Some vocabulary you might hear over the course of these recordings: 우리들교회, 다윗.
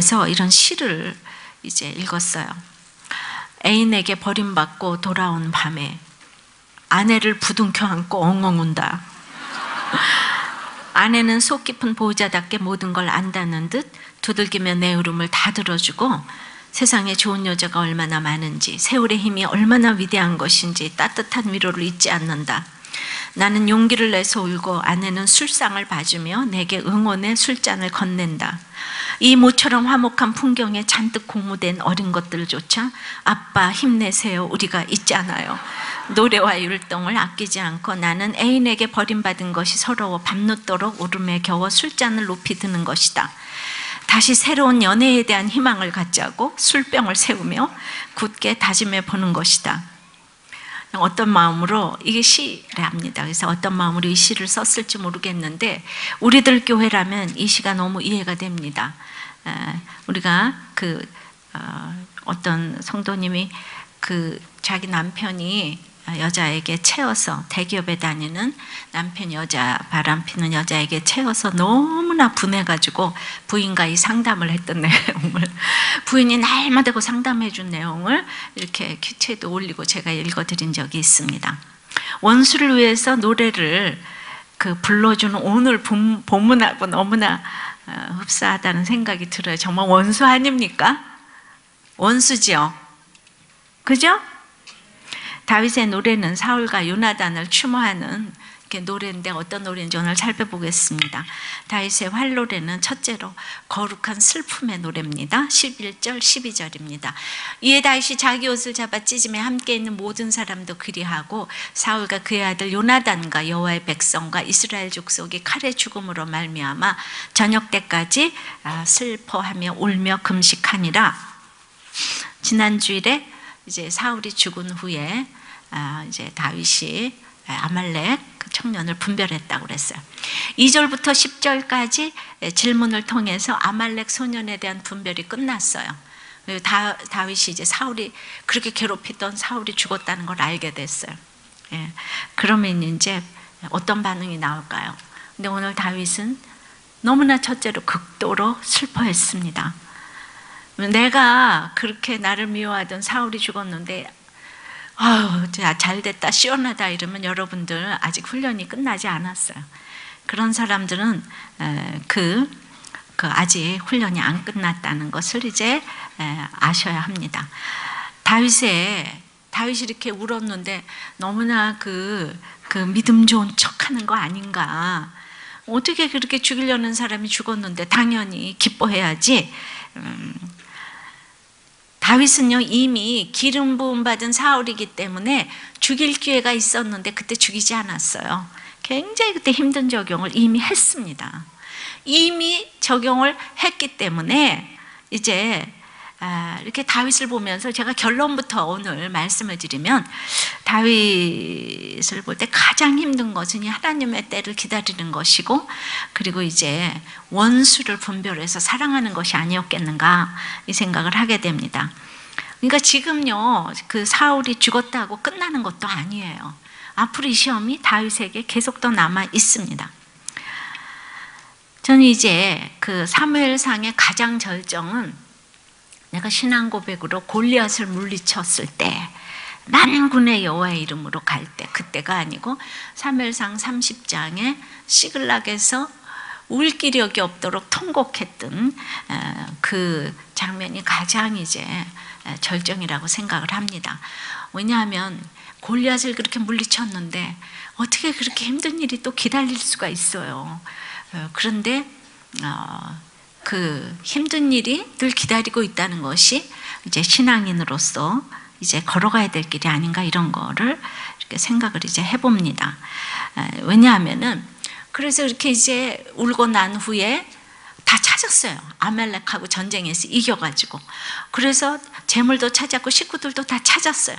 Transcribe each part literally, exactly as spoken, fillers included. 보면서 이런 시를 이제 읽었어요. 애인에게 버림받고 돌아온 밤에 아내를 부둥켜 안고 엉엉 운다. 아내는 속 깊은 보호자답게 모든 걸 안다는 듯 두들기며 내 울음을 다 들어주고 세상에 좋은 여자가 얼마나 많은지, 세월의 힘이 얼마나 위대한 것인지 따뜻한 위로를 잊지 않는다. 나는 용기를 내서 울고 아내는 술상을 봐주며 내게 응원의 술잔을 건넨다. 이 모처럼 화목한 풍경에 잔뜩 공모된 어린 것들조차 아빠 힘내세요, 우리가 있잖아요. 노래와 율동을 아끼지 않고 나는 애인에게 버림받은 것이 서러워 밤늦도록 울음에 겨워 술잔을 높이 드는 것이다. 다시 새로운 연애에 대한 희망을 갖자고 술병을 세우며 굳게 다짐해 보는 것이다. 어떤 마음으로, 이게 시랍니다. 그래서 어떤 마음으로 이 시를 썼을지 모르겠는데 우리들 교회라면 이 시가 너무 이해가 됩니다. 우리가 그 어떤 성도님이 그 자기 남편이 여자에게 채워서, 대기업에 다니는 남편, 여자 바람피는 여자에게 채워서 너무나 분해가지고 부인과 이 상담을 했던 내용을, 부인이 날마다 그 상담해 준 내용을 이렇게 큐체도 올리고 제가 읽어드린 적이 있습니다. 원수를 위해서 노래를 그 불러주는 오늘 본문하고 너무나 흡사하다는 생각이 들어요. 정말 원수 아닙니까? 원수지요, 그죠? 다윗의 노래는 사울과 요나단을 추모하는 이렇게 노래인데 어떤 노래인지 오늘 살펴보겠습니다. 다윗의 활 노래는 첫째로 거룩한 슬픔의 노래입니다. 십일 절 십이 절입니다. 이에 다윗이 자기 옷을 잡아 찢으며 함께 있는 모든 사람도 그리하고 사울과 그의 아들 요나단과 여호와의 백성과 이스라엘 족속이 칼의 죽음으로 말미암아 저녁 때까지 슬퍼하며 울며 금식하니라. 지난 주일에 이제 사울이 죽은 후에 아, 이제 다윗이 아말렉 청년을 분별했다고 그랬어요. 이 절부터 십 절까지 질문을 통해서 아말렉 소년에 대한 분별이 끝났어요. 그리고 다, 다윗이 이제 사울이 그렇게 괴롭히던 사울이 죽었다는 걸 알게 됐어요. 예, 그러면 이제 어떤 반응이 나올까요? 근데 오늘 다윗은 너무나 첫째로 극도로 슬퍼했습니다. 내가 그렇게 나를 미워하던 사울이 죽었는데, 아유, 잘됐다, 시원하다 이러면 여러분들 아직 훈련이 끝나지 않았어요. 그런 사람들은 그, 그 아직 훈련이 안 끝났다는 것을 이제 아셔야 합니다. 다윗의 다윗이 이렇게 울었는데 너무나 그, 그 믿음 좋은 척하는 거 아닌가? 어떻게 그렇게 죽이려는 사람이 죽었는데 당연히 기뻐해야지. 음, 다윗은요 이미 기름 부음 받은 사울이기 때문에 죽일 기회가 있었는데 그때 죽이지 않았어요. 굉장히 그때 힘든 적용을 이미 했습니다. 이미 적용을 했기 때문에 이제 아, 이렇게 다윗을 보면서 제가 결론부터 오늘 말씀을 드리면, 다윗을 볼 때 가장 힘든 것은 이 하나님의 때를 기다리는 것이고, 그리고 이제 원수를 분별해서 사랑하는 것이 아니었겠는가 이 생각을 하게 됩니다. 그러니까 지금요 그 사울이 죽었다고 끝나는 것도 아니에요. 앞으로 이 시험이 다윗에게 계속 더 남아 있습니다. 저는 이제 그 사무엘상의 가장 절정은 내가 신앙 고백으로 골리앗을 물리쳤을 때, 만군의 여호와의 이름으로 갈 때, 그때가 아니고 사무엘상 삼십 장에 시글락에서 울 기력이 없도록 통곡했던 그 장면이 가장 이제 절정이라고 생각을 합니다. 왜냐하면 골리앗을 그렇게 물리쳤는데 어떻게 그렇게 힘든 일이 또 기다릴 수가 있어요. 그런데 어, 그 힘든 일이 늘 기다리고 있다는 것이 이제 신앙인으로서 이제 걸어가야 될 길이 아닌가, 이런 거를 이렇게 생각을 이제 해봅니다. 왜냐하면은 그래서 이렇게 이제 울고 난 후에 다 찾았어요. 아말렉하고 전쟁에서 이겨가지고. 그래서 재물도 찾았고 식구들도 다 찾았어요.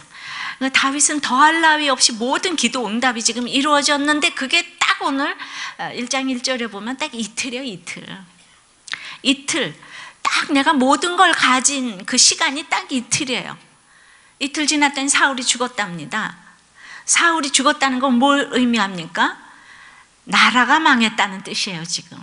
그러니까 다윗은 더할 나위 없이 모든 기도 응답이 지금 이루어졌는데, 그게 딱 오늘 일 장 일 절에 보면 딱 이틀이에요. 이틀. 이틀, 딱 내가 모든 걸 가진 그 시간이 딱 이틀이에요. 이틀 지났더니 사울이 죽었답니다. 사울이 죽었다는 건 뭘 의미합니까? 나라가 망했다는 뜻이에요. 지금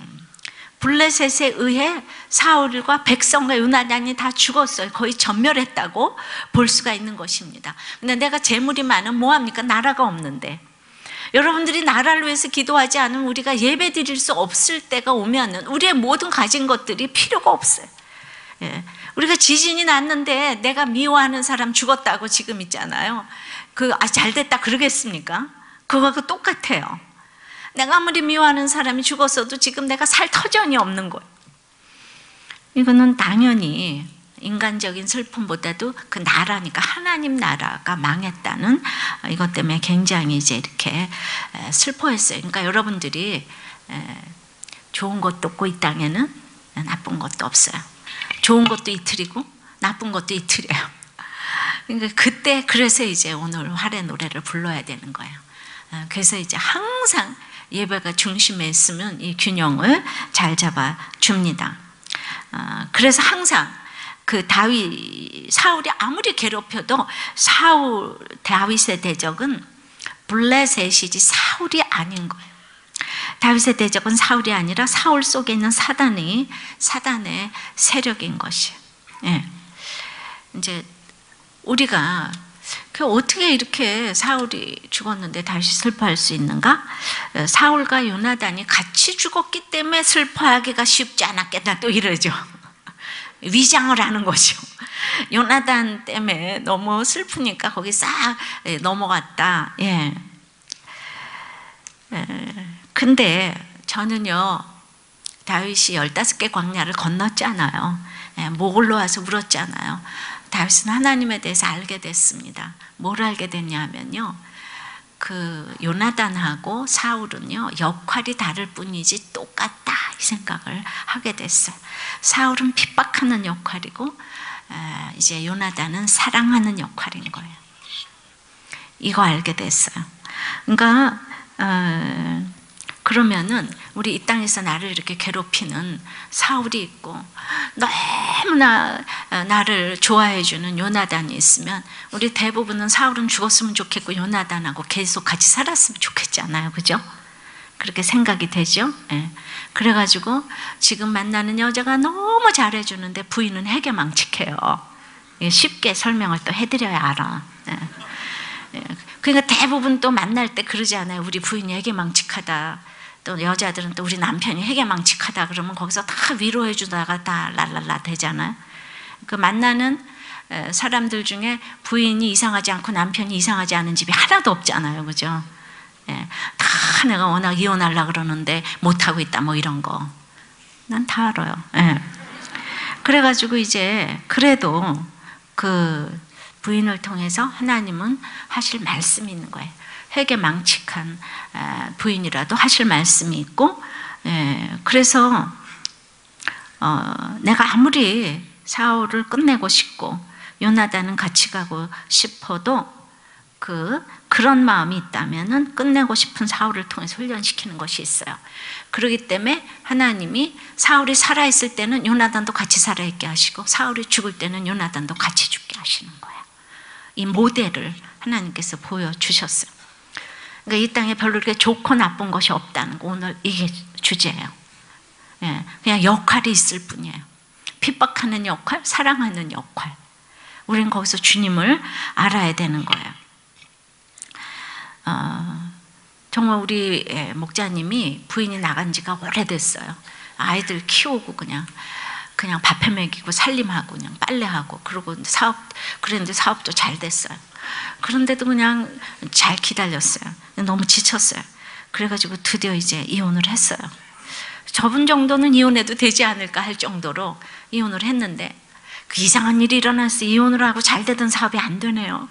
블레셋에 의해 사울과 백성과 요나단이 다 죽었어요. 거의 전멸했다고 볼 수가 있는 것입니다. 근데 내가 재물이 많으면 뭐합니까? 나라가 없는데. 여러분들이 나라를 위해서 기도하지 않으면 우리가 예배 드릴 수 없을 때가 오면은 우리의 모든 가진 것들이 필요가 없어요. 예. 우리가 지진이 났는데 내가 미워하는 사람 죽었다고 지금 있잖아요. 그, 아, 잘 됐다 그러겠습니까? 그거하고 똑같아요. 내가 아무리 미워하는 사람이 죽었어도 지금 내가 살 터전이 없는 거예요. 이거는 당연히 인간적인 슬픔보다도 그 나라니까 하나님 나라가 망했다는 이것 때문에 굉장히 이제 이렇게 슬퍼했어요. 그러니까 여러분들이 좋은 것도 없고 이 땅에는 나쁜 것도 없어요. 좋은 것도 이틀이고 나쁜 것도 이틀이에요. 그러니까 그때 그래서 이제 오늘 활의 노래를 불러야 되는 거예요. 그래서 이제 항상 예배가 중심에 있으면 이 균형을 잘 잡아줍니다. 그래서 항상 그 다윗, 사울이 아무리 괴롭혀도 사울, 다윗의 대적은 블레셋이지 사울이 아닌 거예요. 다윗의 대적은 사울이 아니라 사울 속에 있는 사단이 사단의 세력인 것이에요. 예. 이제 우리가 그 어떻게 이렇게 사울이 죽었는데 다시 슬퍼할 수 있는가? 사울과 요나단이 같이 죽었기 때문에 슬퍼하기가 쉽지 않았겠다 또 이러죠. 위장을 하는 것이요. 요나단 때문에 너무 슬프니까 거기 싹 넘어갔다. 예. 예. 근데 저는요, 다윗이 열다섯 개 광야를 건넜잖아요. 예. 목을 놓아서 울었잖아요. 다윗은 하나님에 대해서 알게 됐습니다. 뭘 알게 됐냐면요, 그 요나단하고 사울은요 역할이 다를 뿐이지 똑같다 이 생각을 하게 됐어요. 사울은 핍박하는 역할이고 이제 요나단은 사랑하는 역할인 거예요. 이거 알게 됐어요. 그러니까 어, 그러면은 우리 이 땅에서 나를 이렇게 괴롭히는 사울이 있고 너무나 나를 좋아해주는 요나단이 있으면 우리 대부분은 사울은 죽었으면 좋겠고 요나단하고 계속 같이 살았으면 좋겠잖아요. 그죠? 그렇게 생각이 되죠. 예. 그래가지고 지금 만나는 여자가 너무 잘해주는데 부인은 해괴망측해요. 예, 쉽게 설명을 또 해드려야 알아. 예. 예. 그러니까 대부분 또 만날 때 그러지 않아요. 우리 부인이 해괴망측하다. 또 여자들은 또 우리 남편이 해괴망측하다 그러면 거기서 다 위로해 주다가 다 랄랄라 되잖아요. 그 만나는 사람들 중에 부인이 이상하지 않고 남편이 이상하지 않은 집이 하나도 없잖아요. 그죠? 예, 다 내가 워낙 이혼하려고 그러는데 못하고 있다 뭐 이런 거 난 다 알아요. 예. 그래가지고 이제 그래도 그 부인을 통해서 하나님은 하실 말씀이 있는 거예요. 회개망측한 부인이라도 하실 말씀이 있고, 예, 그래서 어, 내가 아무리 사울을 끝내고 싶고 요나단은 같이 가고 싶어도 그 그런 마음이 있다면은 끝내고 싶은 사울을 통해서 훈련시키는 것이 있어요. 그렇기 때문에 하나님이 사울이 살아 있을 때는 요나단도 같이 살아 있게 하시고 사울이 죽을 때는 요나단도 같이 죽게 하시는 거예요. 이 모델을 하나님께서 보여주셨어요. 그러니까 이 땅에 별로 이렇게 좋고 나쁜 것이 없다는 거, 오늘 이게 주제예요. 예, 그냥 역할이 있을 뿐이에요. 핍박하는 역할, 사랑하는 역할. 우리는 거기서 주님을 알아야 되는 거예요. 어, 정말 우리 목자님이 부인이 나간 지가 오래됐어요. 아이들 키우고 그냥 그냥 밥 해먹이고 살림하고 그냥 빨래하고 그러고 사업 그랬는데 사업도 잘 됐어요. 그런데도 그냥 잘 기다렸어요. 너무 지쳤어요. 그래가지고 드디어 이제 이혼을 했어요. 저분 정도는 이혼해도 되지 않을까 할 정도로 이혼을 했는데 그 이상한 일이 일어나서 이혼을 하고 잘 되던 사업이 안 되네요.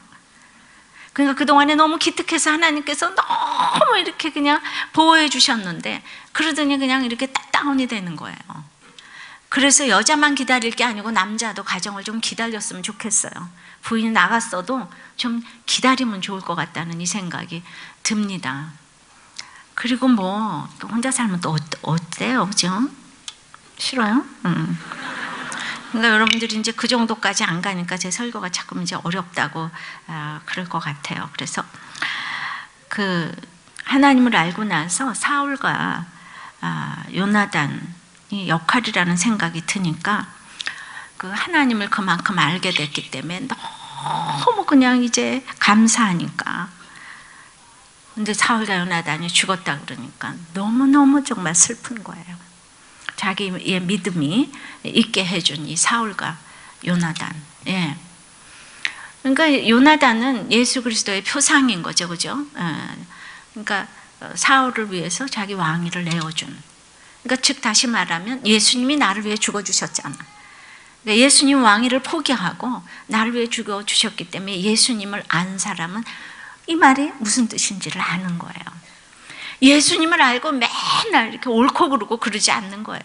그러니까 그동안에 너무 기특해서 하나님께서 너무 이렇게 그냥 보호해 주셨는데 그러더니 그냥 이렇게 딱 다운이 되는 거예요. 그래서 여자만 기다릴 게 아니고 남자도 가정을 좀 기다렸으면 좋겠어요. 부인이 나갔어도 좀 기다리면 좋을 것 같다는 이 생각이 듭니다. 그리고 뭐 혼자 살면 또 어때요? 그죠? 싫어요? 음. 그러니까 여러분들이 이제 그 정도까지 안 가니까 제 설교가 자꾸 이제 어렵다고 아, 그럴 것 같아요. 그래서 그 하나님을 알고 나서 사울과 아, 요나단 역할이라는 생각이 드니까 그 하나님을 그만큼 알게 됐기 때문에 너무 그냥 이제 감사하니까. 근데 사울과 요나단이 죽었다 그러니까 너무너무 정말 슬픈 거예요. 자기의 믿음이 있게 해준 이 사울과 요나단. 예. 그러니까 요나단은 예수 그리스도의 표상인 거죠, 그죠? 예. 그러니까 사울을 위해서 자기 왕위를 내어준. 그러니까 즉 다시 말하면 예수님이 나를 위해 죽어주셨잖아. 그러니까 예수님 왕위를 포기하고 나를 위해 죽어주셨기 때문에 예수님을 안 사람은 이 말이 무슨 뜻인지를 아는 거예요. 예수님을 알고 맨날 이렇게 옳고 그르고 그러지 않는 거예요.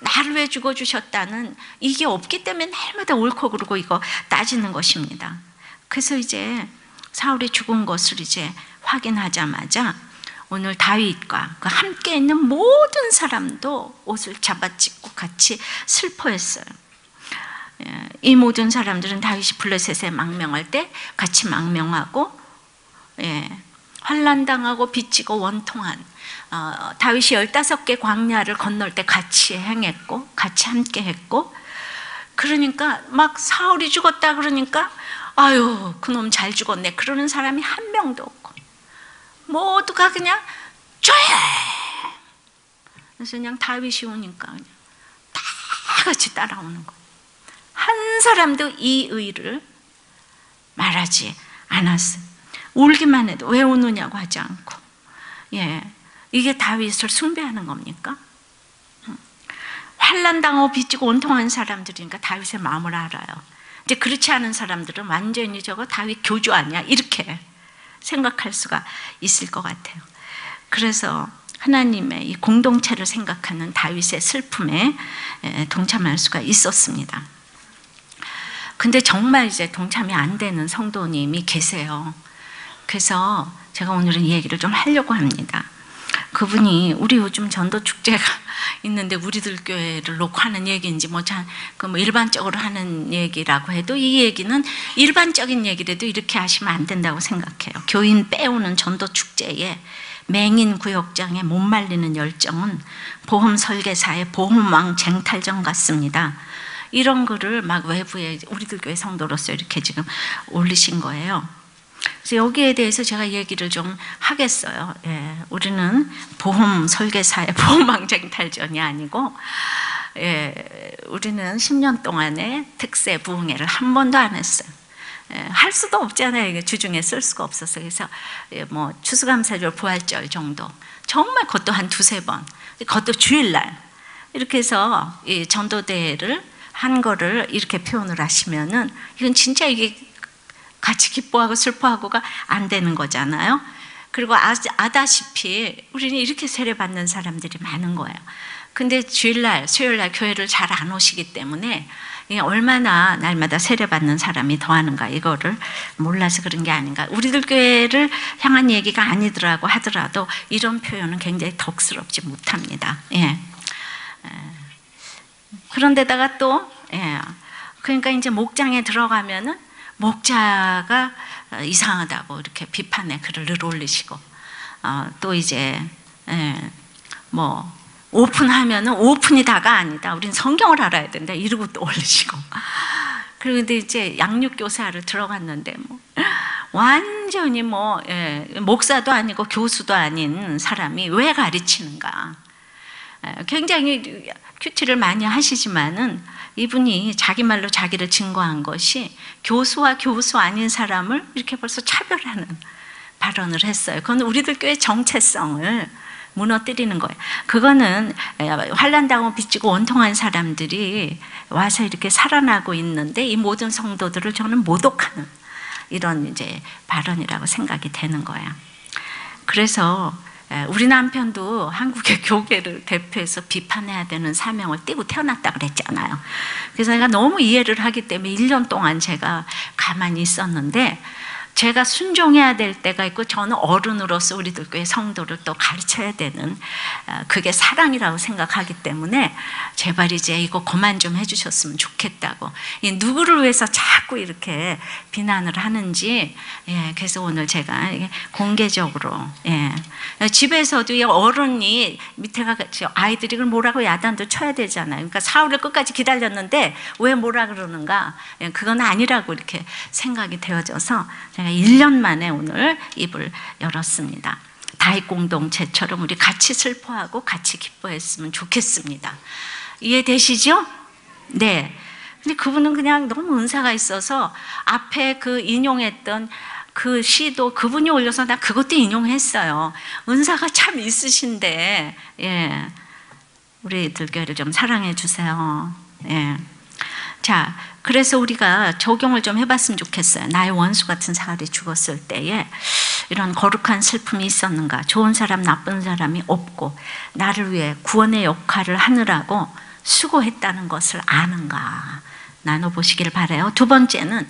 나를 왜 죽어주셨다는 이게 없기 때문에 날마다 옳고 그르고 이거 따지는 것입니다. 그래서 이제 사울이 죽은 것을 이제 확인하자마자 오늘 다윗과 그 함께 있는 모든 사람도 옷을 잡아찢고 같이 슬퍼했어요. 이 모든 사람들은 다윗이 블레셋에 망명할 때 같이 망명하고, 예, 환난당하고 빚지고 원통한 어, 다윗이 열다섯 개 광야를 건널 때 같이 행했고 같이 함께 했고. 그러니까 막 사울이 죽었다 그러니까 아유 그놈 잘 죽었네 그러는 사람이 한 명도 없고 모두가 그냥 조용히. 그래서 그냥 다윗이 오니까 그냥 다 같이 따라오는 거예요. 한 사람도 이 의를 말하지 않았어요. 울기만 해도 왜 우느냐고 하지 않고. 예, 이게 다윗을 숭배하는 겁니까? 환난당하고 빚지고 온통한 사람들이니까 다윗의 마음을 알아요. 이제 그렇지 않은 사람들은 완전히 저거 다윗 교주 아니야 이렇게 생각할 수가 있을 것 같아요. 그래서 하나님의 이 공동체를 생각하는 다윗의 슬픔에 동참할 수가 있었습니다. 근데 정말 이제 동참이 안 되는 성도님이 계세요. 그래서 제가 오늘은 이 얘기를 좀 하려고 합니다. 그분이 우리 요즘 전도 축제가 있는데 우리들 교회를 놓고 하는 얘기인지 뭐 참 그 뭐 일반적으로 하는 얘기라고 해도 이 얘기는 일반적인 얘기라도 이렇게 하시면 안 된다고 생각해요. 교인 빼오는 전도 축제에 맹인 구역장에 못 말리는 열정은 보험 설계사의 보험왕 쟁탈전 같습니다. 이런 글을 막 외부에 우리들 교회 성도로서 이렇게 지금 올리신 거예요. 그래서 여기에 대해서 제가 얘기를 좀 하겠어요. 예, 우리는 보험 설계사의 보험왕쟁탈전이 아니고, 예, 우리는 십 년 동안에 특세 부흥회를 한 번도 안 했어요. 예, 할 수도 없잖아요. 이게 주중에 쓸 수가 없어서. 그래서 예, 뭐 추수감사절, 부활절 정도, 정말 그것도 한 두세 번, 그것도 주일날 이렇게 해서 이 전도대회를 한 거를 이렇게 표현을 하시면은 이건 진짜 이게 같이 기뻐하고 슬퍼하고가 안 되는 거잖아요. 그리고 아, 아다시피 우리는 이렇게 세례받는 사람들이 많은 거예요. 근데 주일날, 수요일날 교회를 잘 안 오시기 때문에 얼마나 날마다 세례받는 사람이 더하는가 이거를 몰라서 그런 게 아닌가. 우리들 교회를 향한 얘기가 아니더라고 하더라도 이런 표현은 굉장히 덕스럽지 못합니다. 예. 그런데다가 또 예. 그러니까 이제 목장에 들어가면은 목자가 이상하다고 이렇게 비판의 글을 늘 올리시고, 어, 또 이제 예, 뭐 오픈하면은 오픈이 다가 아니다. 우린 성경을 알아야 된다. 이러고 또 올리시고. 그리고 근데 이제 양육교사를 들어갔는데 뭐 완전히 뭐 예, 목사도 아니고 교수도 아닌 사람이 왜 가르치는가. 예, 굉장히 큐티를 많이 하시지만은. 이분이 자기 말로 자기를 증거한 것이 교수와 교수 아닌 사람을 이렇게 벌써 차별하는 발언을 했어요. 그건 우리들 교회 정체성을 무너뜨리는 거예요. 그거는 환난당하고 빚지고 원통한 사람들이 와서 이렇게 살아나고 있는데 이 모든 성도들을 저는 모독하는 이런 이제 발언이라고 생각이 되는 거예요. 그래서 우리 남편도 한국의 교계를 대표해서 비판해야 되는 사명을 띠고 태어났다 그랬잖아요. 그래서 내가 너무 이해를 하기 때문에 일 년 동안 제가 가만히 있었는데 제가 순종해야 될 때가 있고, 저는 어른으로서 우리들교회 성도를 또 가르쳐야 되는, 그게 사랑이라고 생각하기 때문에 제발 이제 이거 그만 좀 해주셨으면 좋겠다고, 이 누구를 위해서 자꾸 이렇게 비난을 하는지. 예, 그래서 오늘 제가 공개적으로, 예, 집에서도 이 어른이 밑에가 아이들이 이걸 뭐라고 야단도 쳐야 되잖아요. 그러니까 사울을 끝까지 기다렸는데 왜 뭐라 그러는가, 예, 그건 아니라고 이렇게 생각이 되어져서 제가 일 년 만에 오늘 입을 열었습니다. 다윗 공동체처럼 우리 같이 슬퍼하고 같이 기뻐했으면 좋겠습니다. 이해되시죠? 네. 근데 그분은 그냥 너무 은사가 있어서 앞에 그 인용했던 그 시도 그분이 올려서 나 그것도 인용했어요. 은사가 참 있으신데, 예, 우리들 교회를 좀 사랑해 주세요. 예. 자, 그래서 우리가 적용을 좀 해봤으면 좋겠어요. 나의 원수 같은 사울이 죽었을 때에 이런 거룩한 슬픔이 있었는가? 좋은 사람, 나쁜 사람이 없고 나를 위해 구원의 역할을 하느라고 수고했다는 것을 아는가? 나눠보시길 바라요. 두 번째는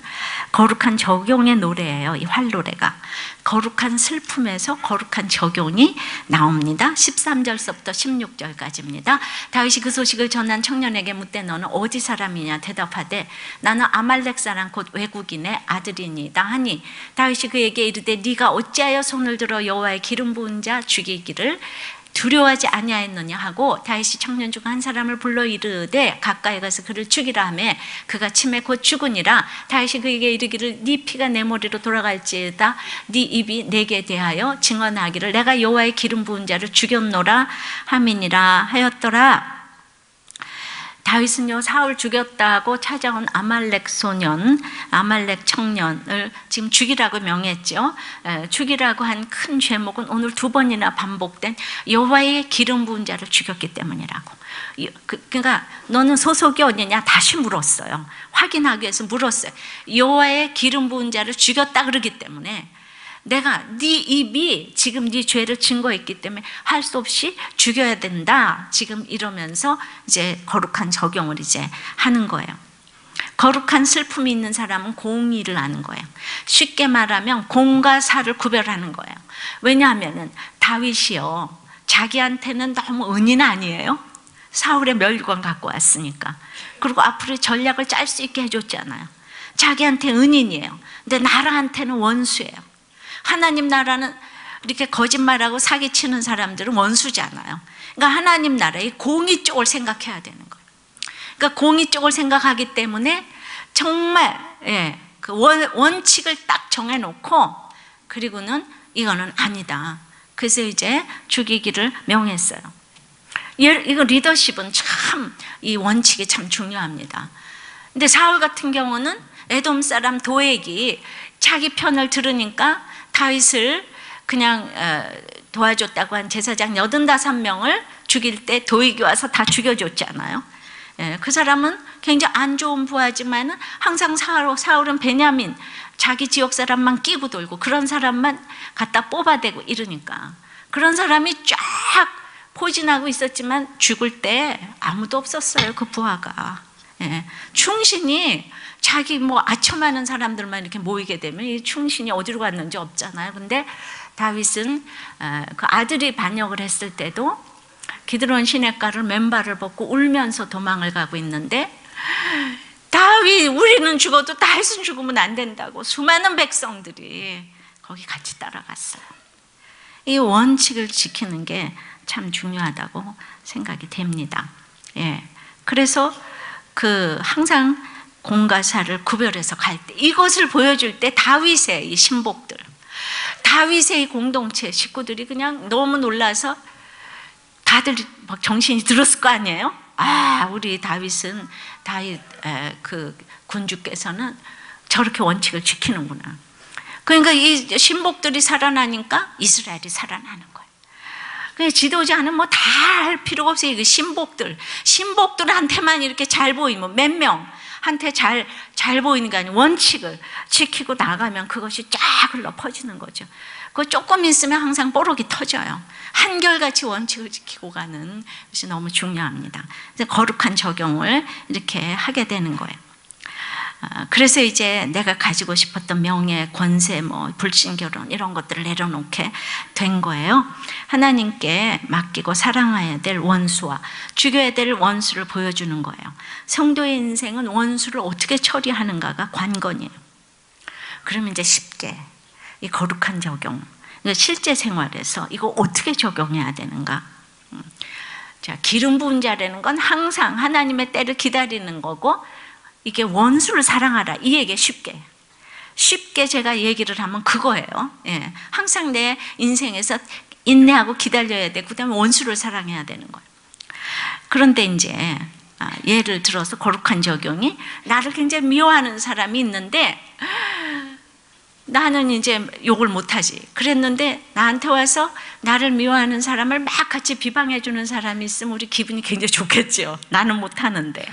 거룩한 적용의 노래예요. 이 활 노래가 거룩한 슬픔에서 거룩한 적용이 나옵니다. 십삼 절서부터 십육 절까지입니다. 다윗이 그 소식을 전한 청년에게 묻되 너는 어디 사람이냐 대답하되 나는 아말렉 사람 곧 외국인의 아들이니이다 하니 다윗이 그에게 이르되 네가 어찌하여 손을 들어 여호와의 기름 부은 자 죽이기를 두려워하지 아니하였느냐 하고 다윗이 청년 중 한 사람을 불러 이르되 가까이 가서 그를 죽이라 하매 그가 침에 곧 죽으니라. 다윗이 그에게 이르기를 네 피가 내 머리로 돌아갈지다 네 입이 내게 대하여 증언하기를 내가 여호와의 기름 부은 자를 죽였노라 함이니라 하였더라. 다윗은요, 사울 죽였다고 찾아온 아말렉 소년, 아말렉 청년을 지금 죽이라고 명했죠. 에, 죽이라고 한 큰 죄목은 오늘 두 번이나 반복된 여호와의 기름 부은 자를 죽였기 때문이라고. 그, 그러니까 너는 소속이 어디냐 다시 물었어요. 확인하기 위해서 물었어요. 여호와의 기름 부은 자를 죽였다 그러기 때문에 내가 네 입이 지금 네 죄를 증거했기 때문에 할 수 없이 죽여야 된다 지금 이러면서 이제 거룩한 적용을 이제 하는 거예요. 거룩한 슬픔이 있는 사람은 공의를 아는 거예요. 쉽게 말하면 공과 사를 구별하는 거예요. 왜냐하면 다윗이요, 자기한테는 너무 은인 아니에요? 사울의 멸권 갖고 왔으니까. 그리고 앞으로 전략을 짤 수 있게 해줬잖아요. 자기한테 은인이에요. 근데 나라한테는 원수예요. 하나님 나라는 이렇게 거짓말하고 사기치는 사람들은 원수잖아요. 그러니까 하나님 나라의 공의 쪽을 생각해야 되는 거예요. 그러니까 공의 쪽을 생각하기 때문에 정말, 예, 그 원, 원칙을 딱 정해놓고 그리고는 이거는 아니다. 그래서 이제 죽이기를 명했어요. 이거 리더십은 참 이 원칙이 참 중요합니다. 근데 사울 같은 경우는 에돔 사람 도액이 자기 편을 들으니까 다윗을 그냥 도와줬다고 한 제사장 여든다섯 명을 죽일 때 도액이 와서 다 죽여줬잖아요. 그 사람은 굉장히 안 좋은 부하지만 항상 사울은 베냐민 자기 지역 사람만 끼고 돌고 그런 사람만 갖다 뽑아대고 이러니까 그런 사람이 쫙 포진하고 있었지만 죽을 때 아무도 없었어요. 그 부하가. 예, 충신이 자기 뭐 아첨하는 사람들만 이렇게 모이게 되면 이 충신이 어디로 갔는지 없잖아요. 근데 다윗은 그 아들이 반역을 했을 때도 기드론 시냇가를 맨발을 벗고 울면서 도망을 가고 있는데 다윗, 우리는 죽어도 다윗은 죽으면 안 된다고 수많은 백성들이 거기 같이 따라갔어요. 이 원칙을 지키는 게 참 중요하다고 생각이 됩니다. 예, 그래서 그 항상 공과 사를 구별해서 갈 때 이것을 보여줄 때 다윗의 이 신복들, 다윗의 이 공동체 식구들이 그냥 너무 놀라서 다들 막 정신이 들었을 거 아니에요? 아, 우리 다윗은 다윗 그 군주께서는 저렇게 원칙을 지키는구나. 그러니까 이 신복들이 살아나니까 이스라엘이 살아나는 거예요. 지도자는 뭐 다 할 필요가 없어요. 이 신복들, 신복들한테만 이렇게 잘 보이면, 몇 명한테 잘, 잘 보이는 게 아니고 원칙을 지키고 나가면 그것이 쫙 흘러 퍼지는 거죠. 그거 조금 있으면 항상 뽀록이 터져요. 한결같이 원칙을 지키고 가는 것이 너무 중요합니다. 그래서 거룩한 적용을 이렇게 하게 되는 거예요. 그래서 이제 내가 가지고 싶었던 명예, 권세, 뭐 불신결혼 이런 것들을 내려놓게 된 거예요. 하나님께 맡기고 사랑해야 될 원수와 죽여야 될 원수를 보여주는 거예요. 성도의 인생은 원수를 어떻게 처리하는가가 관건이에요. 그러면 이제 쉽게 이 거룩한 적용, 실제 생활에서 이거 어떻게 적용해야 되는가. 자, 기름 부은 자라는 건 항상 하나님의 때를 기다리는 거고, 이게 원수를 사랑하라, 이 얘기에 쉽게 쉽게 제가 얘기를 하면 그거예요. 예, 항상 내 인생에서 인내하고 기다려야 되고, 그다음에 원수를 사랑해야 되는 거예요. 그런데 이제 예를 들어서 거룩한 적용이, 나를 굉장히 미워하는 사람이 있는데 나는 이제 욕을 못하지 그랬는데 나한테 와서 나를 미워하는 사람을 막 같이 비방해 주는 사람이 있으면 우리 기분이 굉장히 좋겠죠. 나는 못하는데.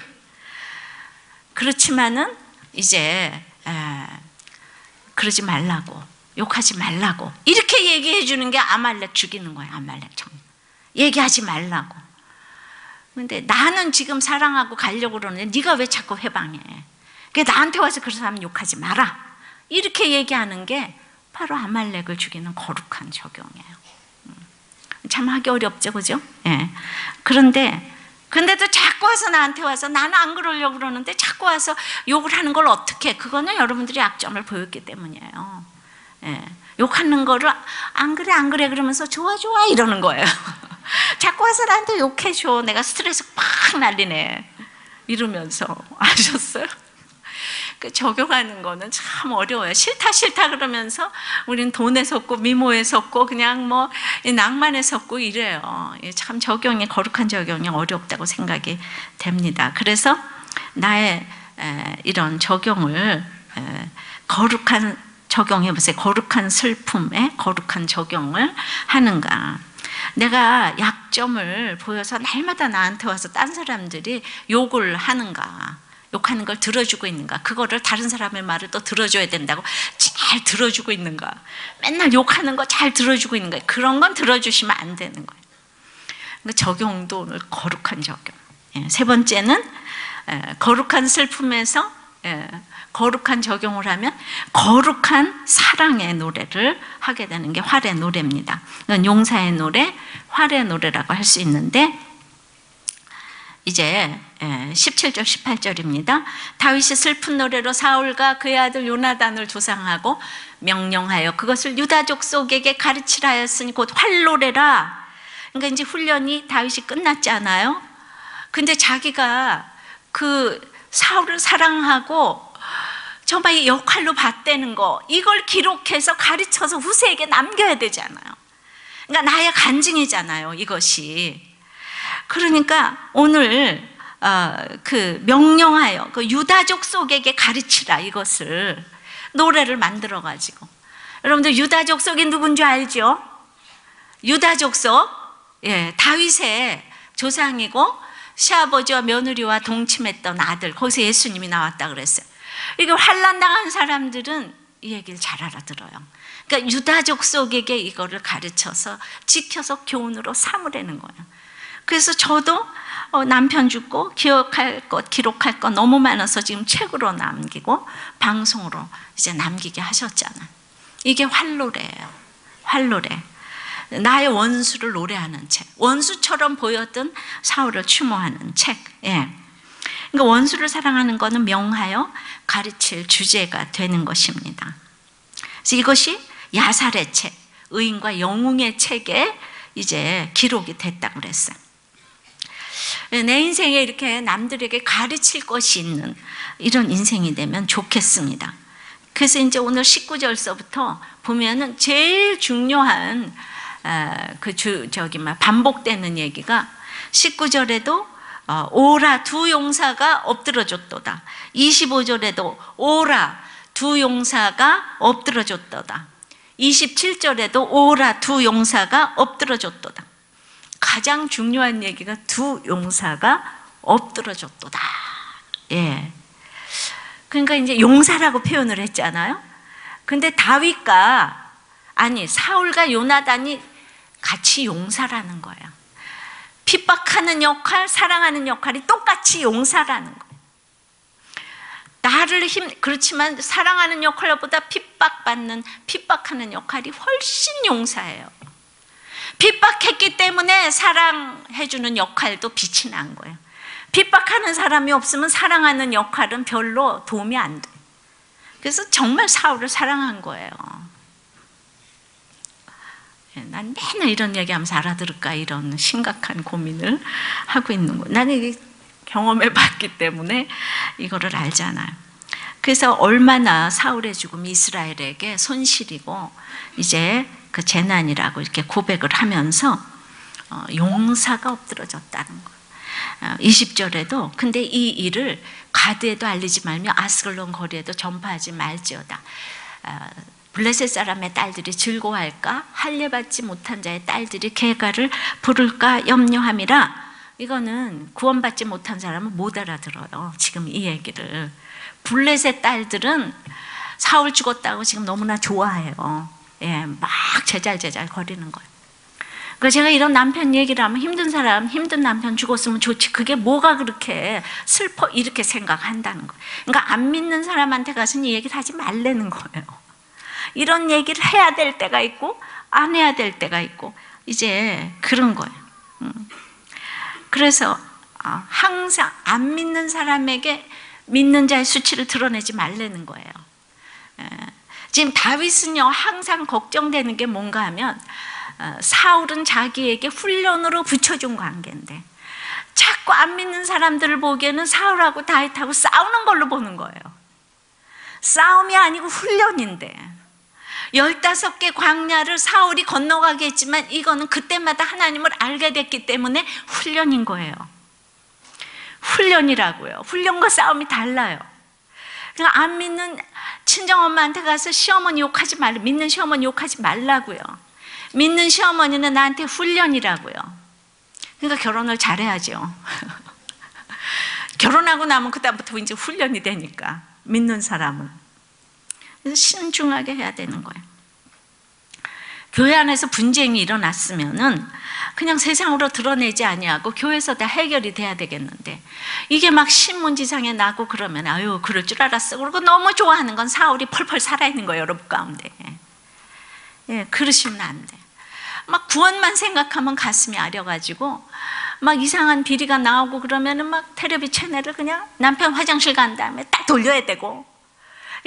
그렇지만은 이제 에, 그러지 말라고, 욕하지 말라고 이렇게 얘기해 주는 게 아말렉 죽이는 거예요. 아말렉 정말 얘기하지 말라고. 근데 나는 지금 사랑하고 가려고 그러는데 네가 왜 자꾸 회방해? 그러니까 나한테 와서 그런 사람 욕하지 마라 이렇게 얘기하는 게 바로 아말렉을 죽이는 거룩한 적용이에요. 참 하기 어렵죠, 그죠? 예. 그런데 근데도 자꾸 와서 나한테 와서 나는 안 그러려고 그러는데 자꾸 와서 욕을 하는 걸 어떻게, 그거는 여러분들이 약점을 보였기 때문이에요. 예. 욕하는 거를 안 그래 안 그래 그러면서 좋아 좋아 이러는 거예요. 자꾸 와서 나한테 욕해줘, 내가 스트레스 팍 날리네 이러면서. 아셨어요? 그 적용하는 거는 참 어려워요. 싫다 싫다 그러면서 우린 돈에 섰고 미모에 섰고 그냥 뭐 낭만에 섰고 이래요. 참 적용이, 거룩한 적용이 어렵다고 생각이 됩니다. 그래서 나의 이런 적용을 거룩한 적용해보세요. 거룩한 슬픔에 거룩한 적용을 하는가. 내가 약점을 보여서 날마다 나한테 와서 딴 사람들이 욕을 하는가, 욕하는 걸 들어주고 있는가, 그거를 다른 사람의 말을 또 들어줘야 된다고 잘 들어주고 있는가, 맨날 욕하는 거 잘 들어주고 있는가, 그런 건 들어주시면 안 되는 거예요. 그러니까 적용도 오늘 거룩한 적용. 예, 세 번째는 예, 거룩한 슬픔에서 예, 거룩한 적용을 하면 거룩한 사랑의 노래를 하게 되는 게 활의 노래입니다. 용사의 노래, 활의 노래라고 할 수 있는데, 이제 십칠 절 십팔 절입니다. 다윗이 슬픈 노래로 사울과 그의 아들 요나단을 조상하고 명령하여 그것을 유다 족속에게 가르치라 하였으니 곧 활노래라. 그러니까 이제 훈련이 다윗이 끝났지 않아요? 근데 자기가 그 사울을 사랑하고 정말 역할로 받대는 거, 이걸 기록해서 가르쳐서 후세에게 남겨야 되잖아요. 그러니까 나의 간증이잖아요, 이것이. 그러니까 오늘 어, 그 명령하여 그 유다족 속에게 가르치라, 이것을 노래를 만들어 가지고. 여러분들 유다족 속이 누군지 알죠? 유다족 속, 예, 다윗의 조상이고 시아버지와 며느리와 동침했던 아들, 거기서 예수님이 나왔다 그랬어요. 이게 환난당한 사람들은 이 얘기를 잘 알아들어요. 그러니까 유다족 속에게 이거를 가르쳐서 지켜서 교훈으로 삼으라는 거예요. 그래서 저도 남편 죽고 기억할 것, 기록할 것 너무 많아서 지금 책으로 남기고 방송으로 이제 남기게 하셨잖아요. 이게 활노래예요. 활노래. 나의 원수를 노래하는 책. 원수처럼 보였던 사울을 추모하는 책. 예. 그러니까 원수를 사랑하는 거는 명하여 가르칠 주제가 되는 것입니다. 그래서 이것이 야살의 책, 의인과 영웅의 책에 이제 기록이 됐다고 그랬어요. 내 인생에 이렇게 남들에게 가르칠 것이 있는 이런 인생이 되면 좋겠습니다. 그래서 이제 오늘 십구 절서부터 보면은 제일 중요한 그 주, 저기 막 반복되는 얘기가 십구 절에도 오라 두 용사가 엎드러졌도다. 이십오 절에도 오라 두 용사가 엎드러졌도다. 이십칠 절에도 오라 두 용사가 엎드러졌도다. 가장 중요한 얘기가 두 용사가 엎드러졌도다. 예. 그러니까 이제 용사라고 표현을 했잖아요. 근데 다윗과, 아니, 사울과 요나단이 같이 용사라는 거예요. 핍박하는 역할, 사랑하는 역할이 똑같이 용사라는 거예요. 나를 힘, 그렇지만 사랑하는 역할보다 핍박받는, 핍박하는 역할이 훨씬 용사예요. 핍박했기 때문에 사랑해주는 역할도 빛이 난 거예요. 핍박하는 사람이 없으면 사랑하는 역할은 별로 도움이 안 돼. 그래서 정말 사울을 사랑한 거예요. 난 맨날 이런 얘기하면서 알아들을까 이런 심각한 고민을 하고 있는 거예요. 나는 이게 경험해 봤기 때문에 이거를 알잖아요. 그래서 얼마나 사울의 죽음이 이스라엘에게 손실이고 이제 그 재난이라고 이렇게 고백을 하면서 용사가 엎드러졌다는 거예요. 이십 절에도 근데 이 일을 가드에도 알리지 말며 아스글론 거리에도 전파하지 말지어다. 블레셋 사람의 딸들이 즐거워할까? 할례받지 못한 자의 딸들이 개가를 부를까 염려함이라. 이거는 구원받지 못한 사람은 못 알아들어요. 지금 이 얘기를. 블레셋 딸들은 사울 죽었다고 지금 너무나 좋아해요. 예, 막 제잘제잘 거리는 거예요. 그래서 제가 이런 남편 얘기를 하면 힘든 사람, 힘든 남편 죽었으면 좋지. 그게 뭐가 그렇게 슬퍼? 이렇게 생각한다는 거예요. 그러니까 안 믿는 사람한테 가서는 이 얘기를 하지 말라는 거예요. 이런 얘기를 해야 될 때가 있고 안 해야 될 때가 있고 이제 그런 거예요. 그래서 항상 안 믿는 사람에게 믿는 자의 수치를 드러내지 말라는 거예요. 지금 다윗은요 항상 걱정되는 게 뭔가 하면 사울은 자기에게 훈련으로 붙여준 관계인데 자꾸 안 믿는 사람들을 보기에는 사울하고 다윗하고 싸우는 걸로 보는 거예요. 싸움이 아니고 훈련인데 열다섯 개 광야를 사울이 건너가게 했지만 이거는 그때마다 하나님을 알게 됐기 때문에 훈련인 거예요. 훈련이라고요. 훈련과 싸움이 달라요. 그러니까 안 믿는 친정엄마한테 가서 시어머니 욕하지 말라, 믿는 시어머니 욕하지 말라고요. 믿는 시어머니는 나한테 훈련이라고요. 그러니까 결혼을 잘해야죠. 결혼하고 나면 그다음부터 이제 훈련이 되니까 믿는 사람은. 그래서 신중하게 해야 되는 거예요. 교회 안에서 분쟁이 일어났으면은 그냥 세상으로 드러내지 아니하고 교회에서 다 해결이 돼야 되겠는데 이게 막 신문지상에 나고 그러면 아유 그럴 줄 알았어. 그리고 너무 좋아하는 건 사울이 펄펄 살아있는 거예요. 여러분 가운데. 예, 그러시면 안 돼. 막 구원만 생각하면 가슴이 아려가지고 막 이상한 비리가 나오고 그러면은 막 텔레비 채널을 그냥 남편 화장실 간 다음에 딱 돌려야 되고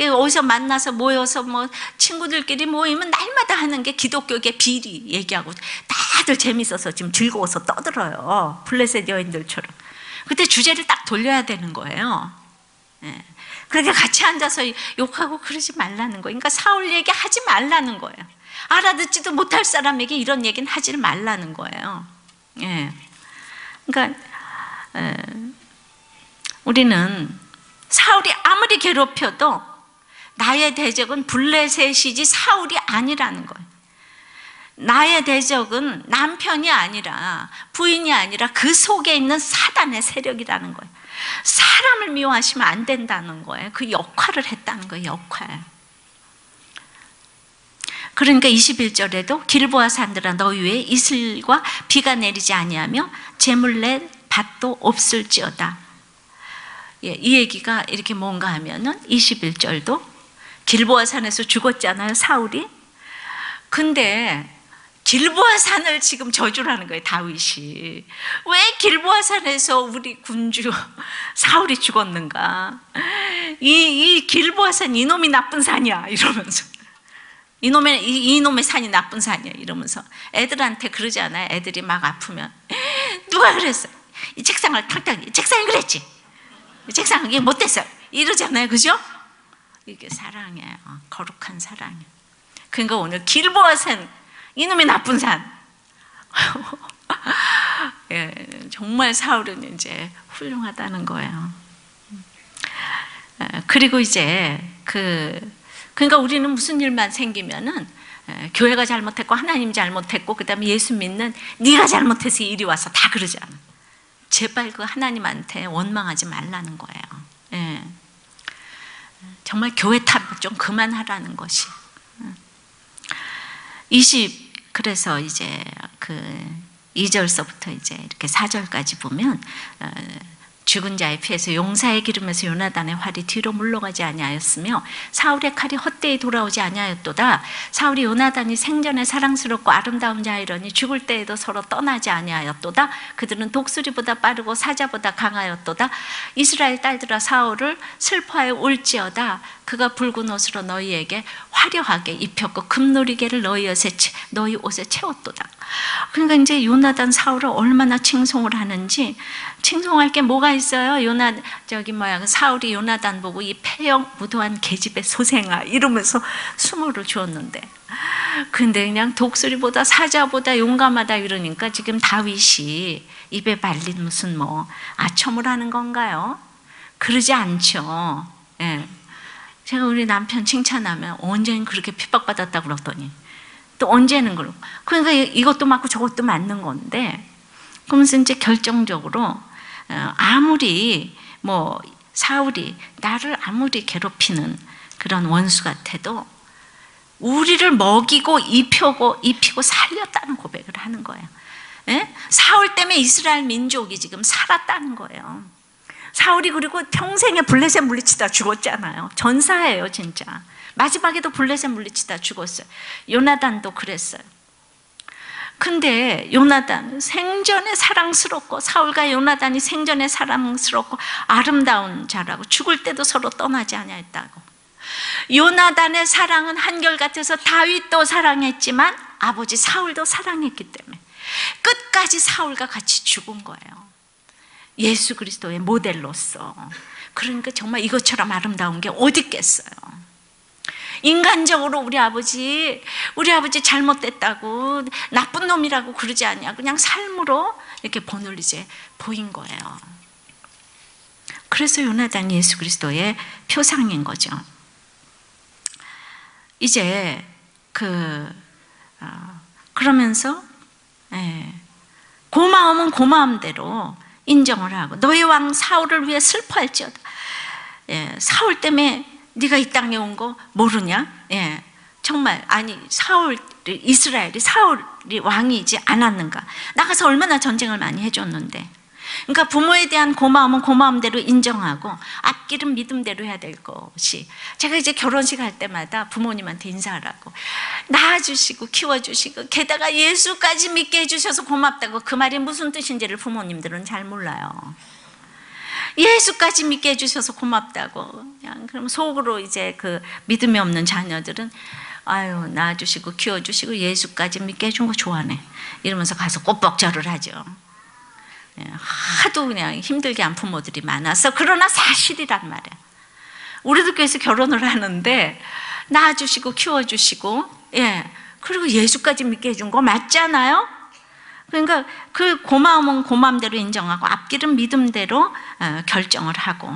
어디서 만나서 모여서 뭐 친구들끼리 모이면 날마다 하는 게 기독교계 비리 얘기하고 다들 재밌어서 지금 즐거워서 떠들어요. 블레셋 여인들처럼. 그때 주제를 딱 돌려야 되는 거예요. 예. 그렇게 같이 앉아서 욕하고 그러지 말라는 거예요. 그러니까 사울 얘기 하지 말라는 거예요. 알아듣지도 못할 사람에게 이런 얘기는 하지 말라는 거예요. 예. 그러니까 예. 우리는 사울이 아무리 괴롭혀도 나의 대적은 블레셋이지 사울이 아니라는 거예요. 나의 대적은 남편이 아니라 부인이 아니라 그 속에 있는 사단의 세력이라는 거예요. 사람을 미워하시면 안 된다는 거예요. 그 역할을 했다는 거예요. 역할. 그러니까 이십일 절에도 길보아 산들아 너희 위에 이슬과 비가 내리지 아니하며 재물 낸 밭도 없을지어다. 예, 이 얘기가 이렇게 뭔가 하면은 이십일 절도 길보아 산에서 죽었잖아요, 사울이. 근데 길보아 산을 지금 저주라는 거예요, 다윗이. 왜 길보아 산에서 우리 군주 사울이 죽었는가? 이, 이 길보아 산 이놈이 나쁜 산이야 이러면서. 이놈의 이, 이놈의 산이 나쁜 산이야 이러면서 애들한테 그러지 않아요? 애들이 막 아프면 누가 그랬어? 이 책상을 탕탕, 이 책상이 그랬지. 이 책상은 이게 못됐어요. 이러잖아요, 그죠? 이게 사랑이에요. 거룩한 사랑이에요. 그러니까 오늘 길보아 산, 이놈의 나쁜 산. 예, 정말 사울은 이제 훌륭하다는 거예요. 그리고 이제 그 그러니까 우리는 무슨 일만 생기면은 교회가 잘못했고 하나님 잘못했고 그다음에 예수 믿는 네가 잘못해서 일이 와서 다 그러잖아. 제발 그 하나님한테 원망하지 말라는 거예요. 예. 정말 교회 탑 좀 그만하라는 것이. 이십 그래서 이제 그 이 절서부터 이제 이렇게 사 절까지 보면 죽은 자의 피에서 용사의 기름에서 요나단의 활이 뒤로 물러가지 아니하였으며 사울의 칼이 헛되이 돌아오지 아니하였도다. 사울이 요나단이 생전에 사랑스럽고 아름다운 자이러니 죽을 때에도 서로 떠나지 아니하였도다. 그들은 독수리보다 빠르고 사자보다 강하였도다. 이스라엘 딸들아, 사울을 슬퍼하여 울지어다. 그가 붉은 옷으로 너희에게 화려하게 입혔고 금놀이개를 너희 옷에, 너희 옷에 채웠도다. 그러니까 이제 요나단 사울을 얼마나 칭송을 하는지. 칭송할 게 뭐가 있어요? 요나 저기 뭐야 사울이 요나단 보고 이 폐영 무도한 계집애 소생아 이러면서 수모를 주었는데, 근데 그냥 독수리보다 사자보다 용감하다 이러니까 지금 다윗이 입에 발린 무슨 뭐 아첨을 하는 건가요? 그러지 않죠. 예. 제가 우리 남편 칭찬하면 언제는 그렇게 핍박받았다고 그러더니 또 언제는 그러고, 그러니까 이것도 맞고 저것도 맞는 건데, 그러면서 이제 결정적으로 아무리 뭐 사울이 나를 아무리 괴롭히는 그런 원수 같아도 우리를 먹이고 입히고 입히고 살렸다는 고백을 하는 거예요. 예? 사울 때문에 이스라엘 민족이 지금 살았다는 거예요. 사울이 그리고 평생에 블레셋 물리치다 죽었잖아요. 전사예요, 진짜. 마지막에도 블레셋 물리치다 죽었어요. 요나단도 그랬어요. 근데 요나단 생전에 사랑스럽고, 사울과 요나단이 생전에 사랑스럽고 아름다운 자라고 죽을 때도 서로 떠나지 아니하였다고. 요나단의 사랑은 한결같아서 다윗도 사랑했지만 아버지 사울도 사랑했기 때문에 끝까지 사울과 같이 죽은 거예요. 예수 그리스도의 모델로서. 그러니까 정말 이것처럼 아름다운 게 어디 있겠어요. 인간적으로 우리 아버지, 우리 아버지 잘못됐다고 나쁜 놈이라고 그러지 않냐, 그냥 삶으로 이렇게 본을 이제 보인 거예요. 그래서 요나단이 예수 그리스도의 표상인 거죠. 이제 그 어, 그러면서 예, 고마움은 고마움대로 인정을 하고, 너희 왕 사울을 위해 슬퍼할지어다. 예, 사울 때문에 네가 이 땅에 온 거 모르냐? 예, 정말 아니 사울, 이스라엘이 사울이 왕이지 않았는가? 나가서 얼마나 전쟁을 많이 해줬는데. 그러니까 부모에 대한 고마움은 고마움대로 인정하고 앞길은 믿음대로 해야 될 것이. 제가 이제 결혼식 할 때마다 부모님한테 인사하라고, 낳아주시고 키워주시고 게다가 예수까지 믿게 해주셔서 고맙다고. 그 말이 무슨 뜻인지를 부모님들은 잘 몰라요. 예수까지 믿게 해주셔서 고맙다고. 그냥 그럼 속으로 이제 그 믿음이 없는 자녀들은 아유 낳아주시고 키워주시고 예수까지 믿게 해준 거 좋아하네 이러면서 가서 꽃벅절을 하죠. 하도 그냥 힘들게 한 부모들이 많아서. 그러나 사실이란 말이야. 우리도 교회에서 결혼을 하는데 낳아주시고 키워주시고 예 그리고 예수까지 믿게 해준 거 맞잖아요. 그러니까 그 고마움은 고마움대로 인정하고 앞길은 믿음대로 결정을 하고.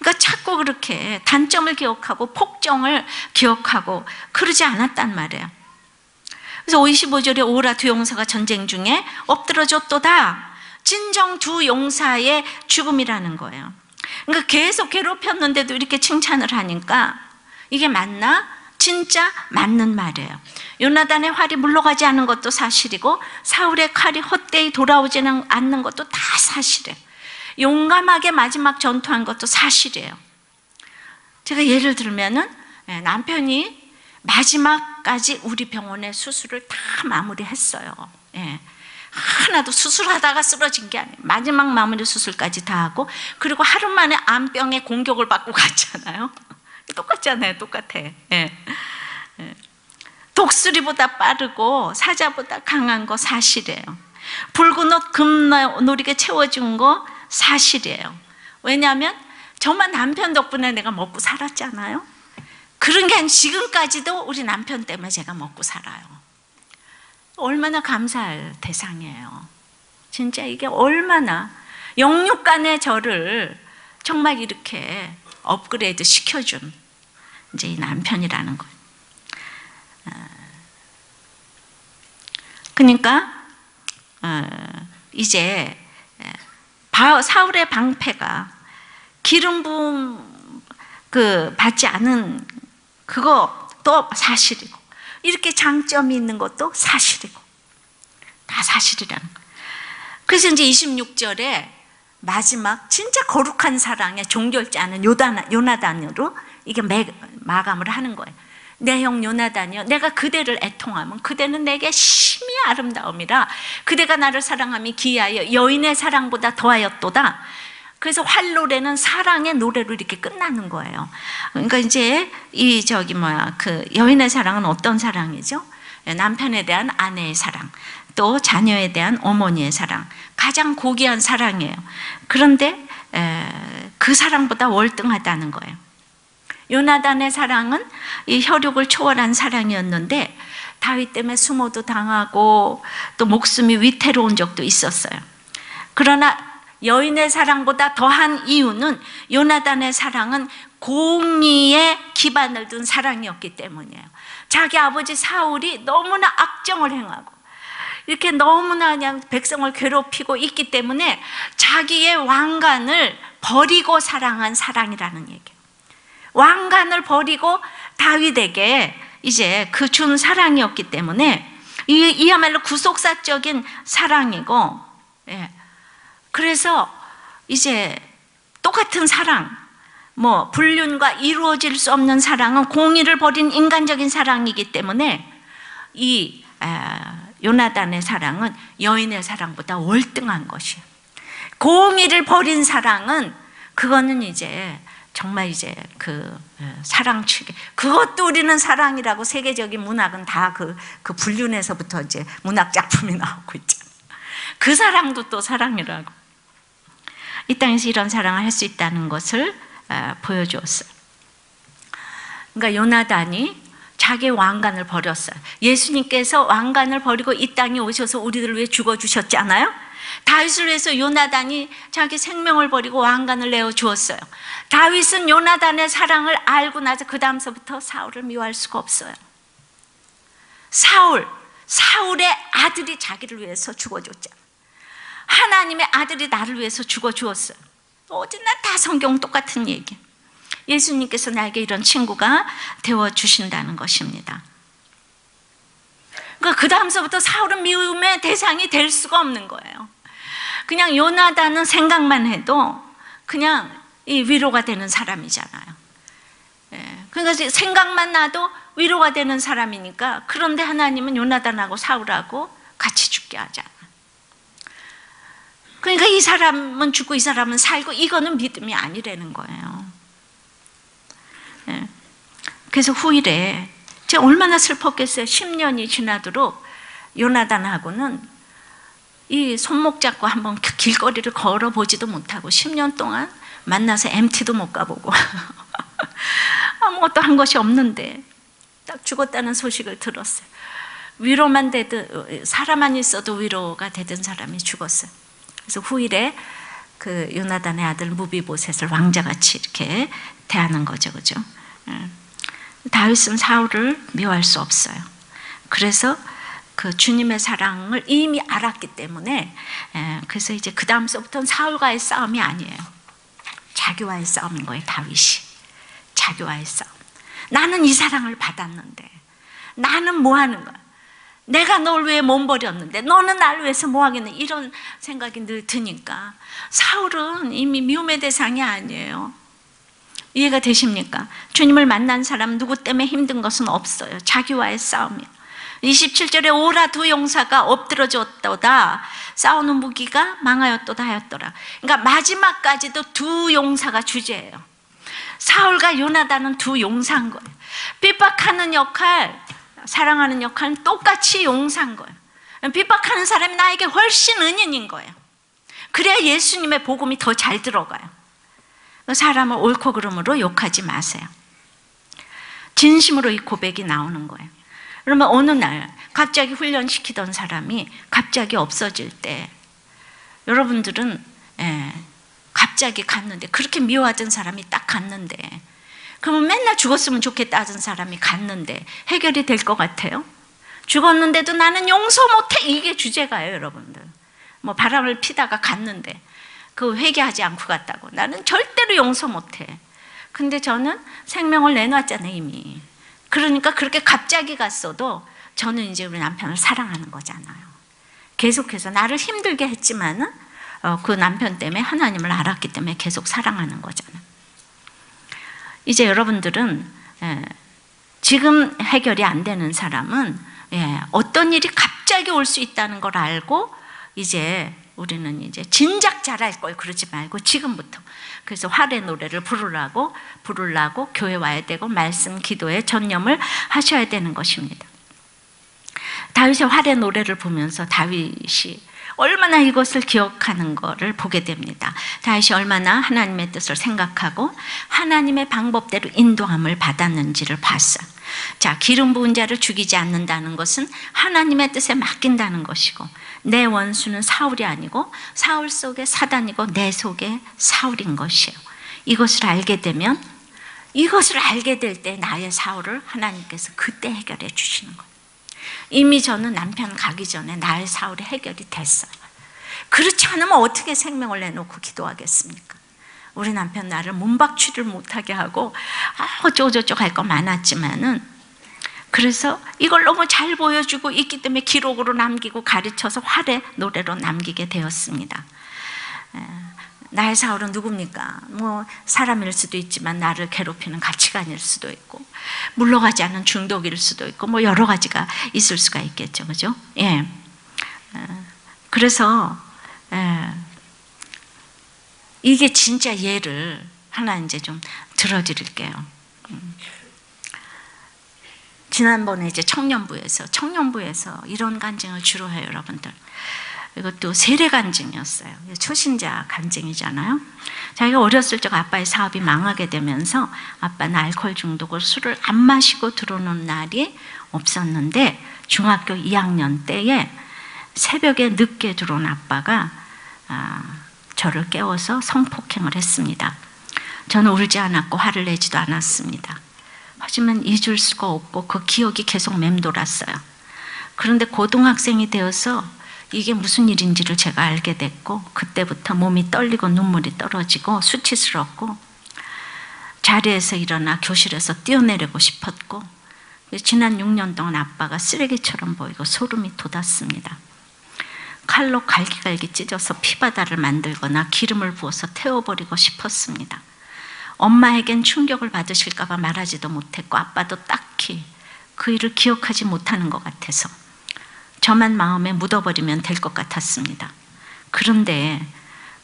그러니까 자꾸 그렇게 단점을 기억하고 폭정을 기억하고 그러지 않았단 말이에요. 그래서 오십오 절에 오라 두 용사가 전쟁 중에 엎드러졌도다. 진정 두 용사의 죽음이라는 거예요. 그러니까 계속 괴롭혔는데도 이렇게 칭찬을 하니까 이게 맞나? 진짜 맞는 말이에요. 요나단의 활이 물러가지 않은 것도 사실이고 사울의 칼이 헛되이 돌아오지는 않는 것도 다 사실이에요. 용감하게 마지막 전투한 것도 사실이에요. 제가 예를 들면은 남편이 마지막까지 우리 병원에 수술을 다 마무리했어요. 예. 하나도 수술하다가 쓰러진 게 아니에요. 마지막 마무리 수술까지 다 하고, 그리고 하루 만에 암병에 공격을 받고 갔잖아요. 똑같잖아요. 똑같아. 예. 예. 독수리보다 빠르고 사자보다 강한 거 사실이에요. 붉은 옷 금노리게 채워준 거 사실이에요. 왜냐하면 저만 남편 덕분에 내가 먹고 살았잖아요. 그런 게 아니라 지금까지도 우리 남편 때문에 제가 먹고 살아요. 얼마나 감사할 대상이에요. 진짜 이게 얼마나 영육간의 저를 정말 이렇게 업그레이드 시켜준 이제 이 남편이라는 거예요. 그러니까 이제 사울의 방패가 기름 부음 그 받지 않은 그것도 사실이고, 이렇게 장점이 있는 것도 사실이고 다 사실이라는 거예요. 그래서 이제 이십육 절에 마지막 진짜 거룩한 사랑에 종결지 않은 요단, 요나단으로 이게 매, 마감을 하는 거예요. 내 형 요나단이여, 내가 그대를 애통하면 그대는 내게 심히 아름다움이라. 그대가 나를 사랑함이 기이하여 여인의 사랑보다 더하였도다. 그래서 활 노래는 사랑의 노래로 이렇게 끝나는 거예요. 그러니까 이제 이 저기 뭐야 그 여인의 사랑은 어떤 사랑이죠? 남편에 대한 아내의 사랑, 또 자녀에 대한 어머니의 사랑, 가장 고귀한 사랑이에요. 그런데 에, 그 사랑보다 월등하다는 거예요. 요나단의 사랑은 이 혈육을 초월한 사랑이었는데 다윗 때문에 수모도 당하고 또 목숨이 위태로운 적도 있었어요. 그러나 여인의 사랑보다 더한 이유는 요나단의 사랑은 공의에 기반을 둔 사랑이었기 때문이에요. 자기 아버지 사울이 너무나 악정을 행하고 이렇게 너무나 그냥 백성을 괴롭히고 있기 때문에 자기의 왕관을 버리고 사랑한 사랑이라는 얘기예요. 왕관을 버리고 다윗에게 이제 그 준 사랑이었기 때문에 이, 이야말로 구속사적인 사랑이고, 예. 그래서 이제 똑같은 사랑, 뭐 불륜과 이루어질 수 없는 사랑은 공의를 버린 인간적인 사랑이기 때문에 이 아, 요나단의 사랑은 여인의 사랑보다 월등한 것이에요. 공의를 버린 사랑은 그거는 이제 정말 이제 그 사랑 측에, 그것도 우리는 사랑이라고 세계적인 문학은 다 그 그 불륜에서부터 이제 문학 작품이 나오고 있잖아요. 그 사랑도 또 사랑이라고. 이 땅에서 이런 사랑을 할 수 있다는 것을 보여주었어요. 그러니까 요나단이 자기의 왕관을 버렸어요. 예수님께서 왕관을 버리고 이 땅에 오셔서 우리들을 위해 죽어주셨잖아요. 다윗을 위해서 요나단이 자기 생명을 버리고 왕관을 내어주었어요. 다윗은 요나단의 사랑을 알고 나서 그 다음서부터 사울을 미워할 수가 없어요. 사울, 사울의 아들이 자기를 위해서 죽어줬잖아요. 하나님의 아들이 나를 위해서 죽어주었어요. 어디나 다 성경 똑같은 얘기. 예수님께서 나에게 이런 친구가 되어주신다는 것입니다. 그러니까 그 다음서부터 사울은 미움의 대상이 될 수가 없는 거예요. 그냥 요나단은 생각만 해도 그냥 이 위로가 되는 사람이잖아요. 그러니까 생각만 나도 위로가 되는 사람이니까. 그런데 하나님은 요나단하고 사울하고 같이 죽게 하잖아. 그러니까 이 사람은 죽고 이 사람은 살고, 이거는 믿음이 아니라는 거예요. 그래서 후일에 제가 얼마나 슬펐겠어요. 십 년이 지나도록 요나단하고는 이 손목 잡고 한번 길거리를 걸어보지도 못하고 십 년 동안 만나서 엠티도 못 가보고 아무것도 한 것이 없는데 딱 죽었다는 소식을 들었어요. 위로만 되든, 사람만 있어도 위로가 되던 사람이 죽었어요. 그래서 후일에 그 요나단의 아들 무비보셋을 왕자같이 이렇게 대하는 거죠, 그죠? 다윗은 사울을 미워할 수 없어요. 그래서 그 주님의 사랑을 이미 알았기 때문에, 그래서 이제 그 다음서부터는 사울과의 싸움이 아니에요. 자기와의 싸움인 거예요, 다윗이. 자기와의 싸움. 나는 이 사랑을 받았는데, 나는 뭐 하는 거야? 내가 널 위해 몸버렸는데 너는 날 위해서 뭐 하겠니? 이런 생각이 늘 드니까. 사울은 이미 미움의 대상이 아니에요. 이해가 되십니까? 주님을 만난 사람 누구 때문에 힘든 것은 없어요. 자기와의 싸움이에요. 이십칠 절에 오라 두 용사가 엎드러졌도다. 싸우는 무기가 망하였도다 하였더라. 그러니까 마지막까지도 두 용사가 주제예요. 사울과 요나단은 두 용사인 거예요. 핍박하는 역할, 사랑하는 역할은 똑같이 용사인 거예요. 핍박하는 사람이 나에게 훨씬 은인인 거예요. 그래야 예수님의 복음이 더 잘 들어가요. 사람을 옳고 그름으로 욕하지 마세요. 진심으로 이 고백이 나오는 거예요. 그러면 어느 날 갑자기 훈련시키던 사람이 갑자기 없어질 때, 여러분들은 예, 갑자기 갔는데, 그렇게 미워하던 사람이 딱 갔는데, 그러면 맨날 죽었으면 좋겠다 하던 사람이 갔는데 해결이 될 것 같아요? 죽었는데도 나는 용서 못해, 이게 주제가요, 여러분들. 뭐 바람을 피다가 갔는데 그 회개하지 않고 갔다고. 나는 절대로 용서 못해. 근데 저는 생명을 내놨잖아요, 이미. 그러니까 그렇게 갑자기 갔어도 저는 이제 우리 남편을 사랑하는 거잖아요. 계속해서 나를 힘들게 했지만은 그 남편 때문에 하나님을 알았기 때문에 계속 사랑하는 거잖아요. 이제 여러분들은 지금 해결이 안 되는 사람은 어떤 일이 갑자기 올 수 있다는 걸 알고, 이제 우리는 이제 진작 잘할 걸 그러지 말고 지금부터, 그래서 활의 노래를 부르라고 부르려고 교회 와야 되고 말씀 기도에 전념을 하셔야 되는 것입니다. 다윗의 활의 노래를 보면서 다윗이 얼마나 이것을 기억하는 것을 보게 됩니다. 다윗이 얼마나 하나님의 뜻을 생각하고 하나님의 방법대로 인도함을 받았는지를 봤어. 자, 기름 부은 자를 죽이지 않는다는 것은 하나님의 뜻에 맡긴다는 것이고, 내 원수는 사울이 아니고 사울 속에 사단이고 내 속에 사울인 것이에요. 이것을 알게 되면, 이것을 알게 될 때 나의 사울을 하나님께서 그때 해결해 주시는 거예요. 이미 저는 남편 가기 전에 나의 사울이 해결이 됐어요. 그렇지 않으면 어떻게 생명을 내놓고 기도하겠습니까? 우리 남편 나를 몸박치를 못하게 하고 아, 어쩌고저쩌고 할 거 많았지만은, 그래서 이걸 너무 잘 보여주고 있기 때문에 기록으로 남기고 가르쳐서 활의 노래로 남기게 되었습니다. 나의 사울은 누굽니까? 뭐 사람일 수도 있지만 나를 괴롭히는 가치관일 수도 있고, 물러가지 않는 중독일 수도 있고, 뭐 여러 가지가 있을 수가 있겠죠, 그죠? 예. 그래서 예. 이게 진짜 예를 하나 이제 좀 들어드릴게요. 지난번에 이제 청년부에서 청년부에서 이런 간증을 주로 해요, 여러분들. 이것도 세례 간증이었어요. 초신자 간증이잖아요. 자기가 어렸을 적 아빠의 사업이 망하게 되면서 아빠는 알코올 중독으로 술을 안 마시고 들어오는 날이 없었는데, 중학교 이 학년 때에 새벽에 늦게 들어온 아빠가 아, 저를 깨워서 성폭행을 했습니다. 저는 울지 않았고 화를 내지도 않았습니다. 하지만 잊을 수가 없고 그 기억이 계속 맴돌았어요. 그런데 고등학생이 되어서 이게 무슨 일인지를 제가 알게 됐고, 그때부터 몸이 떨리고 눈물이 떨어지고 수치스럽고 자리에서 일어나 교실에서 뛰어내리고 싶었고, 지난 육 년 동안 아빠가 쓰레기처럼 보이고 소름이 돋았습니다. 칼로 갈기갈기 찢어서 피바다를 만들거나 기름을 부어서 태워버리고 싶었습니다. 엄마에겐 충격을 받으실까 봐 말하지도 못했고, 아빠도 딱히 그 일을 기억하지 못하는 것 같아서 저만 마음에 묻어버리면 될 것 같았습니다. 그런데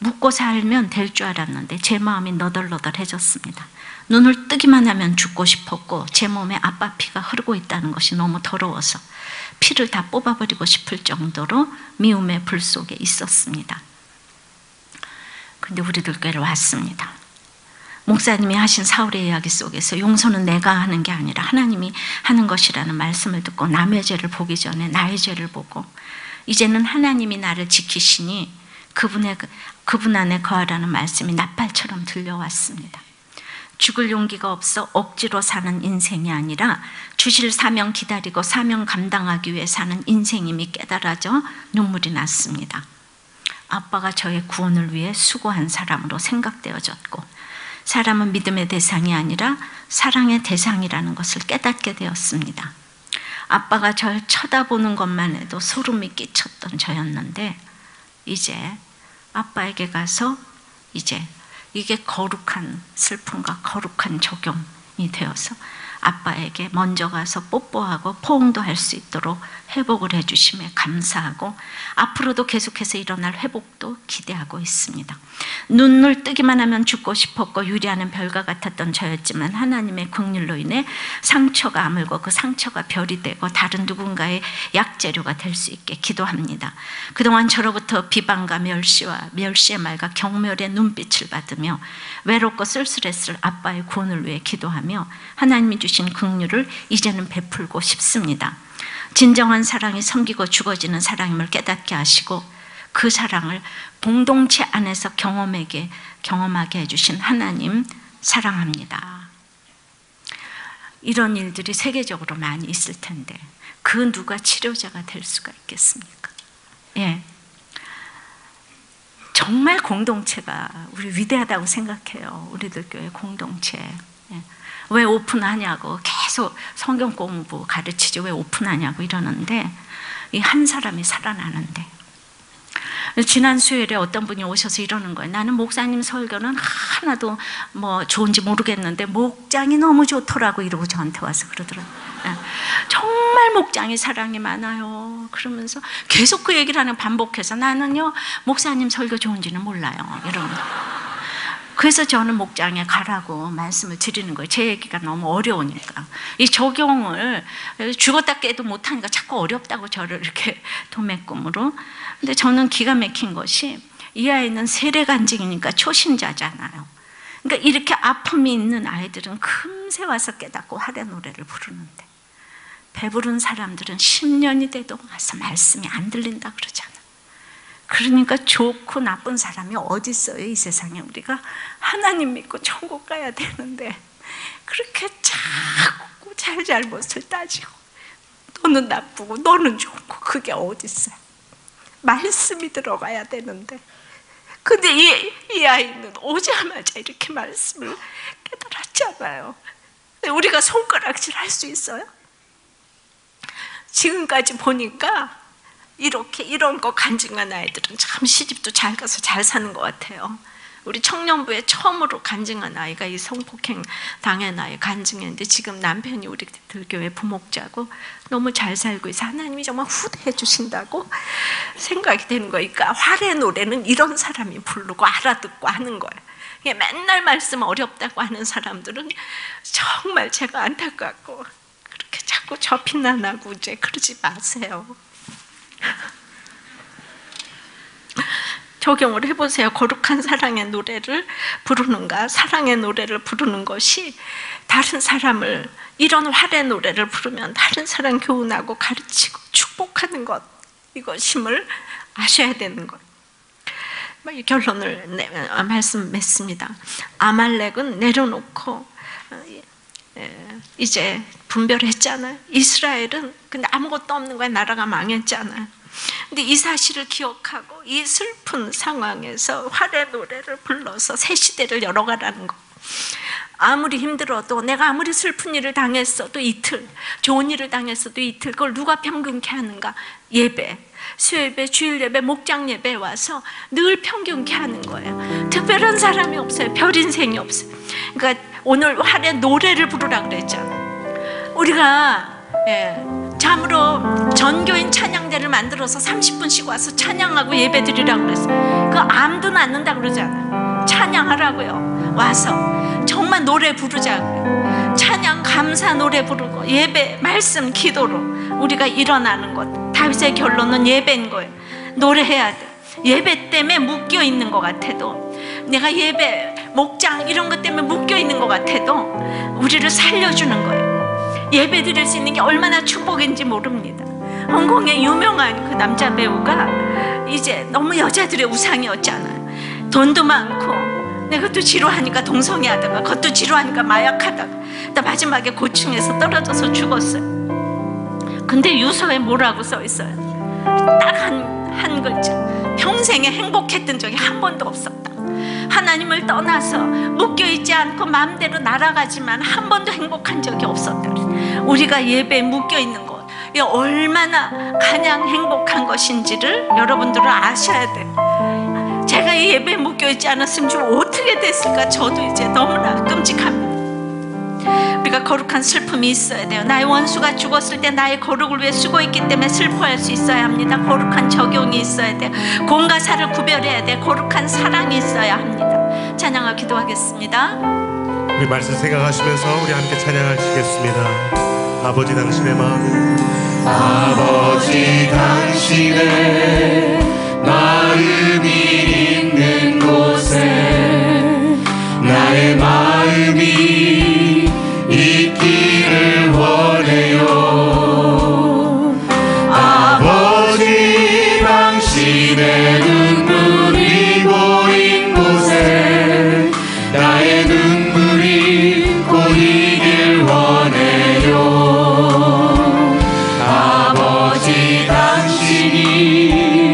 묻고 살면 될 줄 알았는데 제 마음이 너덜너덜해졌습니다. 눈을 뜨기만 하면 죽고 싶었고, 제 몸에 아빠 피가 흐르고 있다는 것이 너무 더러워서 피를 다 뽑아버리고 싶을 정도로 미움의 불 속에 있었습니다. 근데 우리들교회를 왔습니다. 목사님이 하신 사울의 이야기 속에서 용서는 내가 하는 게 아니라 하나님이 하는 것이라는 말씀을 듣고, 남의 죄를 보기 전에 나의 죄를 보고, 이제는 하나님이 나를 지키시니 그분의, 그분 안에 거하라는 말씀이 나팔처럼 들려왔습니다. 죽을 용기가 없어 억지로 사는 인생이 아니라 주실 사명 기다리고 사명 감당하기 위해 사는 인생임이 깨달아져 눈물이 났습니다. 아빠가 저의 구원을 위해 수고한 사람으로 생각되어졌고, 사람은 믿음의 대상이 아니라 사랑의 대상이라는 것을 깨닫게 되었습니다. 아빠가 저를 쳐다보는 것만 해도 소름이 끼쳤던 저였는데, 이제 아빠에게 가서 이제 이게 거룩한 슬픔과 거룩한 적용이 되어서 아빠에게 먼저 가서 뽀뽀하고 포옹도 할 수 있도록 회복을 해주심에 감사하고, 앞으로도 계속해서 일어날 회복도 기대하고 있습니다. 눈을 뜨기만 하면 죽고 싶었고 유리하는 별과 같았던 저였지만, 하나님의 긍휼로 인해 상처가 아물고 그 상처가 별이 되고 다른 누군가의 약재료가 될 수 있게 기도합니다. 그동안 저로부터 비방과 멸시와 멸시의 말과 경멸의 눈빛을 받으며 외롭고 쓸쓸했을 아빠의 구원을 위해 기도하며 하나님이 주신 긍휼을 이제는 베풀고 싶습니다. 진정한 사랑이 섬기고 죽어지는 사랑임을 깨닫게 하시고, 그 사랑을 공동체 안에서 경험하게, 경험하게 해주신 하나님 사랑합니다. 이런 일들이 세계적으로 많이 있을 텐데 그 누가 치료자가 될 수가 있겠습니까? 예, 정말 공동체가 우리 위대하다고 생각해요. 우리들 교회 공동체. 예. 왜 오픈하냐고 계속 성경 공부 가르치지 왜 오픈하냐고 이러는데, 이 한 사람이 살아나는데, 지난 수요일에 어떤 분이 오셔서 이러는 거예요. 나는 목사님 설교는 하나도 뭐 좋은지 모르겠는데 목장이 너무 좋더라고, 이러고 저한테 와서 그러더라고요. 정말 목장이 사랑이 많아요. 그러면서 계속 그 얘기를 하는, 반복해서. 나는요 목사님 설교 좋은지는 몰라요, 이러는 거예요. 그래서 저는 목장에 가라고 말씀을 드리는 거예요. 제 얘기가 너무 어려우니까. 이 적용을 죽었다 깨도 못하니까 자꾸 어렵다고 저를 이렇게 도매꿈으로. 근데 저는 기가 막힌 것이, 이 아이는 세례간증이니까 초신자잖아요. 그러니까 이렇게 아픔이 있는 아이들은 금세 와서 깨닫고 활의 노래를 부르는데, 배부른 사람들은 십 년이 돼도 와서 말씀이 안 들린다 그러잖아요. 그러니까 좋고 나쁜 사람이 어디 있어요, 이 세상에. 우리가 하나님 믿고 천국 가야 되는데 그렇게 자꾸 잘잘못을 따지고, 너는 나쁘고 너는 좋고, 그게 어디 있어요. 말씀이 들어가야 되는데. 근데 이, 이 아이는 오자마자 이렇게 말씀을 깨달았잖아요. 우리가 손가락질 할 수 있어요? 지금까지 보니까 이렇게 이런 거 간증한 아이들은 참 시집도 잘 가서 잘 사는 것 같아요. 우리 청년부에 처음으로 간증한 아이가 이 성폭행 당한 아이 간증했는데, 지금 남편이 우리들 교회 부목자고 너무 잘 살고 있어서 하나님이 정말 후대해 주신다고 생각이 되는 거예요. 그러니까 활의 노래는 이런 사람이 부르고 알아듣고 하는 거예요. 맨날 말씀 어렵다고 하는 사람들은 정말 제가 안타깝고, 그렇게 자꾸 저 비난하고 이제 그러지 마세요. 적용을 해보세요. 거룩한 사랑의 노래를 부르는가? 사랑의 노래를 부르는 것이 다른 사람을, 이런 활의 노래를 부르면 다른 사람 교훈하고 가르치고 축복하는 것, 이것임을 아셔야 되는 것. 이 결론을 내, 말씀했습니다. 아말렉은 내려놓고 이제 분별했잖아요. 이스라엘은 근데 아무것도 없는 거야. 나라가 망했잖아요. 근데 이 사실을 기억하고 이 슬픈 상황에서 활의 노래를 불러서 새 시대를 열어가라는 거. 아무리 힘들어도, 내가 아무리 슬픈 일을 당했어도 이틀, 좋은 일을 당했어도 이틀, 그걸 누가 평균케 하는가? 예배, 수요예배, 주일예배, 목장예배에 와서 늘 평균케 하는 거예요. 특별한 사람이 없어요. 별 인생이 없어요. 그러니까 오늘 활의 노래를 부르라고 그랬잖아요. 우리가 예, 참으로 전교인 찬양대를 만들어서 삼십 분씩 와서 찬양하고 예배 드리라고 그랬어요. 그 암도 낫는다고 그러잖아요. 찬양하라고요. 와서 정말 노래 부르자고요. 찬양, 감사 노래 부르고, 예배, 말씀, 기도로 우리가 일어나는 것. 다윗의 결론은 예배인 거예요. 노래해야 돼. 예배 때문에 묶여 있는 것 같아도, 내가 예배, 목장 이런 것 때문에 묶여 있는 것 같아도 우리를 살려주는 거예요. 예배 드릴 수 있는 게 얼마나 축복인지 모릅니다. 홍콩의 유명한 그 남자 배우가 이제 너무 여자들의 우상이었잖아요. 돈도 많고, 내가 그것도 지루하니까 동성애 하다가, 그것도 지루하니까 마약하다가, 마지막에 고층에서 떨어져서 죽었어요. 근데 유서에 뭐라고 써 있어요? 딱 한 한 글자. 평생에 행복했던 적이 한 번도 없었다. 하나님을 떠나서 묶여있지 않고 마음대로 날아가지만 한 번도 행복한 적이 없었다. 우리가 예배에 묶여있는 것, 얼마나 가장 행복한 것인지를 여러분들은 아셔야 돼요. 제가 이 예배에 묶여있지 않았으면 좀 어떻게 됐을까. 저도 이제 너무나 끔찍합니다. 우리가 거룩한 슬픔이 있어야 돼요. 나의 원수가 죽었을 때 나의 거룩을 위해 수고했기 때문에 슬퍼할 수 있어야 합니다. 거룩한 적용이 있어야 돼요. 공과 사를 구별해야 돼요. 거룩한 사랑이 있어야 합니다. 찬양하고 기도하겠습니다. 우리 말씀 생각하시면서 우리 함께 찬양하시겠습니다. 아버지 당신의 마음, 아버지 당신의 마음이 있는 곳에 나의 마음이 있기를 원해요. 아버지 당신의 눈물이 보인 곳에 나의 눈물이 보이길 원해요. 아버지 당신이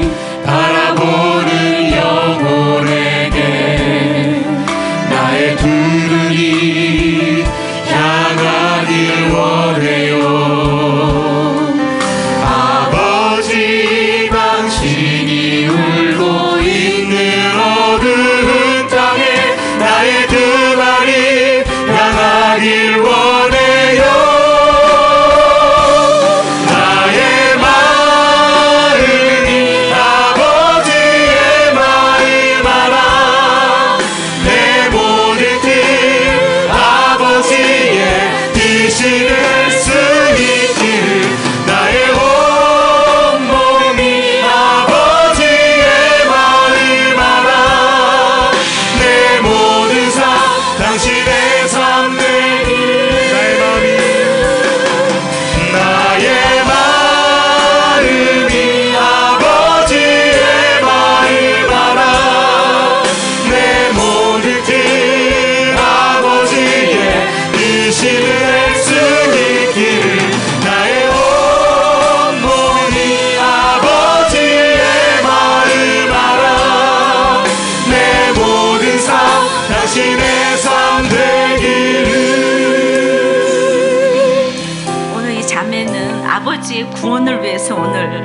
아버지의 구원을 위해서 오늘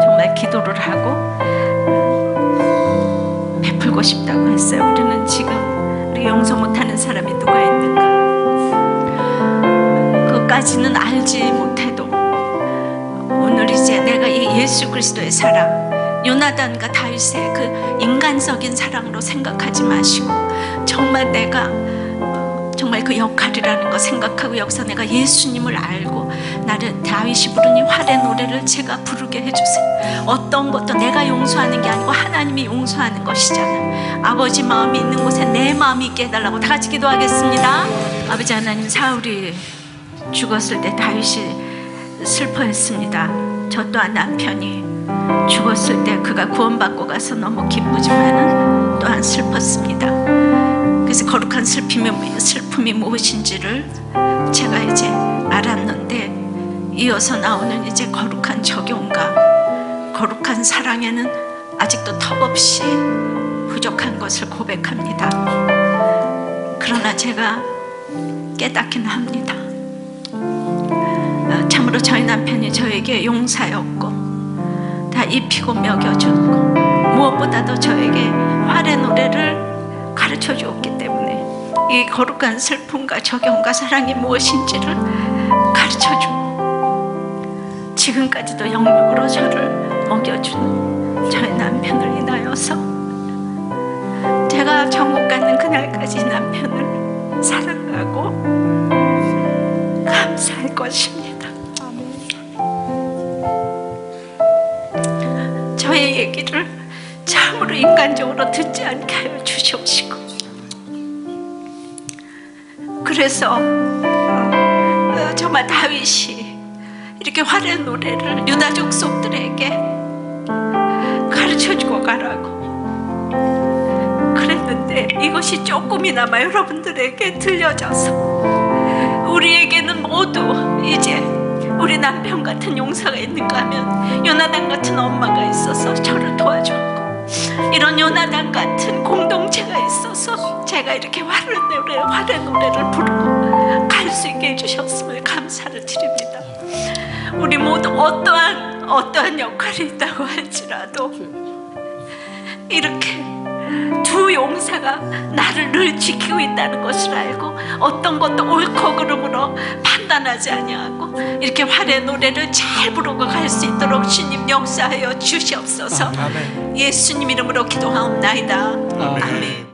정말 기도를 하고 베풀고 싶다고 했어요. 우리는 지금 우리 용서 못하는 사람이 누가 있는가, 그것까지는 알지 못해도 오늘 이제 내가 이 예수 그리스도의 사랑, 요나단과 다윗의 그 인간적인 사랑으로 생각하지 마시고 정말 내가 정말 그 역할이라는 거 생각하고, 여기서 내가 예수님을 알고 나를 다윗이 부른 이 활의 노래를 제가 부르게 해주세요. 어떤 것도 내가 용서하는 게 아니고 하나님이 용서하는 것이잖아요. 아버지 마음이 있는 곳에 내 마음이 있게 해달라고 다 같이 기도하겠습니다. 아버지 하나님, 사울이 죽었을 때 다윗이 슬퍼했습니다. 저 또한 남편이 죽었을 때 그가 구원받고 가서 너무 기쁘지만은 또한 슬펐습니다. 그래서 거룩한 슬픔이, 슬픔이 무엇인지를 제가 이제 알았는데, 이어서 나오는 이제 거룩한 적용과 거룩한 사랑에는 아직도 턱없이 부족한 것을 고백합니다. 그러나 제가 깨닫긴 합니다. 참으로 저희 남편이 저에게 용사였고 다 입히고 먹여줬고 무엇보다도 저에게 활의 노래를 가르쳐 주었기 때문에 이 거룩한 슬픔과 적용과 사랑이 무엇인지를 가르쳐 주고 지금까지도 영육으로 저를 먹여주는 저의 남편을 인하여서 제가 천국 가는 그날까지 남편을 사랑하고 감사할 것입니다. 저의 얘기를 참으로 인간적으로 듣지 않게 하여 주시옵시고, 그래서 정말 다윗이 이렇게 활의 노래를 유다 족속들에게 가르쳐주고 가라고 그랬는데, 이것이 조금이나마 여러분들에게 들려져서 우리에게는 모두 이제 우리 남편 같은 용사가 있는가 하면 요나단 같은 엄마가 있어서 저를 도와줬고, 이런 요나단 같은 공동체가 있어서 제가 이렇게 활의 노래, 활의 노래를 부르고 갈 수 있게 해주셨음을 감사를 드립니다. 우리 모두 어떠한 어떠한 역할이 있다고 할지라도 이렇게 두 용사가 나를 늘 지키고 있다는 것을 알고 어떤 것도 옳고 그름으로 판단하지 아니하고 이렇게 활의 노래를 잘 부르고 갈 수 있도록 주님 역사하여 주시옵소서. 아멘. 예수님 이름으로 기도하옵나이다. 아멘, 아멘.